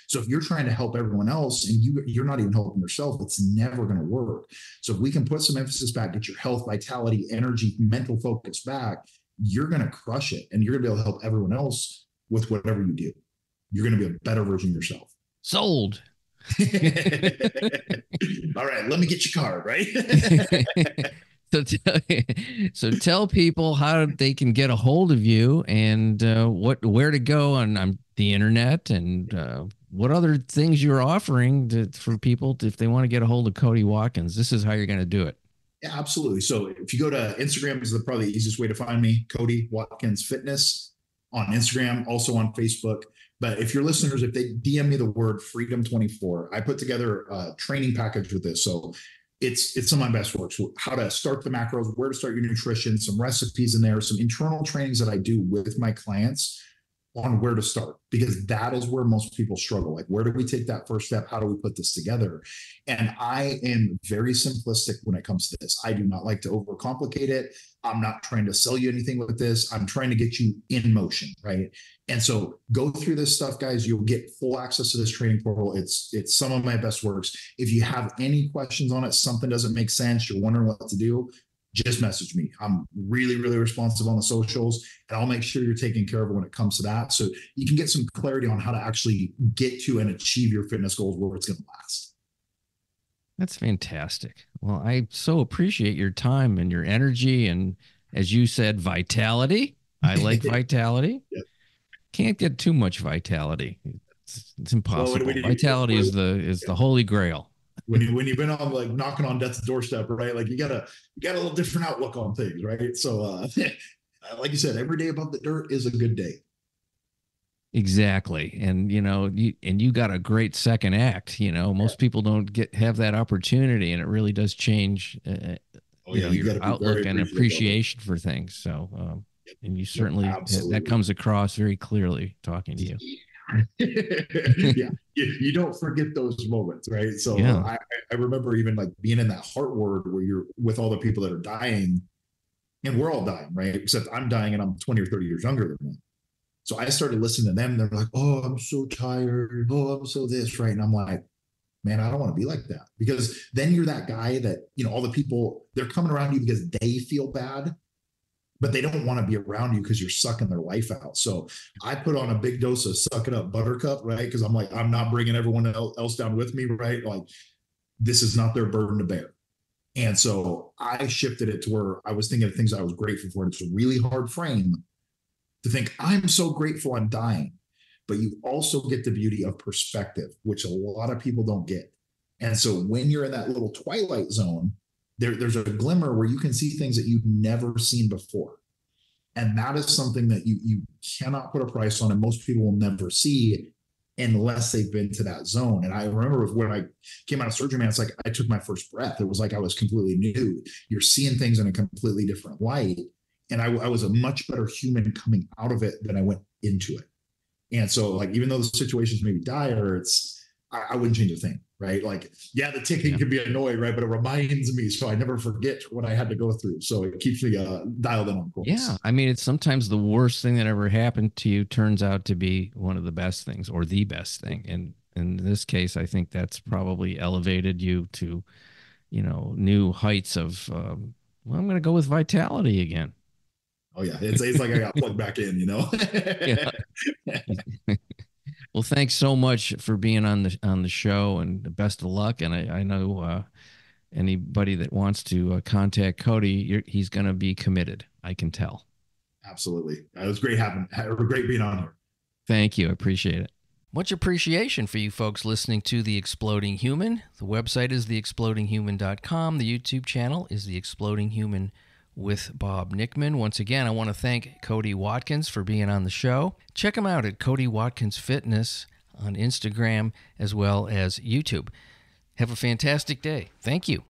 So if you're trying to help everyone else and you you're not even helping yourself, it's never going to work. So if we can put some emphasis back, get your health, vitality, energy, mental focus back, you're going to crush it, and you're going to be able to help everyone else with whatever you do. You're going to be a better version of yourself. Sold. All right, let me get your card, right? So tell, so tell people how they can get a hold of you and uh, what where to go on, on the internet and uh, what other things you're offering to, for people to, if they want to get a hold of Cody Watkins. This is how you're going to do it. Yeah, absolutely. So if you go to Instagram, is the, probably the easiest way to find me, Cody Watkins Fitness on Instagram, also on Facebook. But if your listeners, if they D M me the word Freedom twenty-four, I put together a training package with this. So It's it's some of my best work. So how to start the macros, where to start your nutrition, some recipes in there, some internal trainings that I do with my clients on where to start, because that is where most people struggle. Like, where do we take that first step? How do we put this together? And I am very simplistic when it comes to this. I do not like to overcomplicate it. I'm not trying to sell you anything with this. I'm trying to get you in motion, right? And so go through this stuff, guys. You'll get full access to this training portal. It's it's some of my best works. If you have any questions on it, something doesn't make sense, you're wondering what to do, just message me. I'm really, really responsive on the socials, and I'll make sure you're taken care of when it comes to that. So you can get some clarity on how to actually get to and achieve your fitness goals where it's going to last. That's fantastic. Well, I so appreciate your time and your energy. And as you said, vitality. I like vitality. Yep. Can't get too much vitality. It's, it's impossible. Well, vitality is the, is the holy grail. When, you, when you've been on like knocking on death's doorstep, right? Like you got a, you got a little different outlook on things, right? So uh, like you said, every day above the dirt is a good day. Exactly. And, you know, you, and you got a great second act, you know, most yeah. people don't get, have that opportunity, and it really does change uh, oh, yeah, you know, you your outlook and appreciation for things. So, um, yep. and you certainly, yep, that comes across very clearly talking to you. Yeah. yeah, you, you don't forget those moments, right? So yeah. I, I remember even like being in that heart ward where you're with all the people that are dying, and we're all dying, right? Except I'm dying and I'm twenty or thirty years younger than them. So I started listening to them. They're like, oh, I'm so tired. Oh, I'm so this, right? And I'm like, man, I don't want to be like that, because then you're that guy that, you know, all the people, they're coming around you because they feel bad, but they don't want to be around you because you're sucking their life out. So I put on a big dose of suck it up buttercup, right? Because I'm like, I'm not bringing everyone else down with me, right? Like, this is not their burden to bear. And so I shifted it to where I was thinking of things I was grateful for. It's a really hard frame to think, I'm so grateful I'm dying. But you also get the beauty of perspective, which a lot of people don't get. And so when you're in that little twilight zone, There, there's a glimmer where you can see things that you've never seen before. And that is something that you, you cannot put a price on, and most people will never see unless they've been to that zone. And I remember when I came out of surgery, man, it's like I took my first breath. It was like I was completely new. You're seeing things in a completely different light. And I, I was a much better human coming out of it than I went into it. And so, like, even though the situation's maybe dire, it's, I, I wouldn't change a thing. Right? Like, yeah, the ticking yeah. can be annoying, right? But it reminds me, so I never forget what I had to go through. So it keeps me uh, dialed in on course. Yeah. I mean, it's sometimes the worst thing that ever happened to you turns out to be one of the best things, or the best thing. And in this case, I think that's probably elevated you to, you know, new heights of, um, well, I'm going to go with vitality again. Oh yeah. It's, it's like I got plugged back in, you know? yeah. Well, thanks so much for being on the on the show, and best of luck. And I, I know uh, anybody that wants to uh, contact Cody, you're, he's going to be committed. I can tell. Absolutely. It was great having, great being on here. Thank you. I appreciate it. Much appreciation for you folks listening to The Exploding Human. The website is the exploding human dot com. The YouTube channel is The Exploding Human with Bob Nickman. Once again, I want to thank Cody Watkins for being on the show. Check him out at Cody Watkins Fitness on Instagram as well as YouTube. Have a fantastic day. Thank you.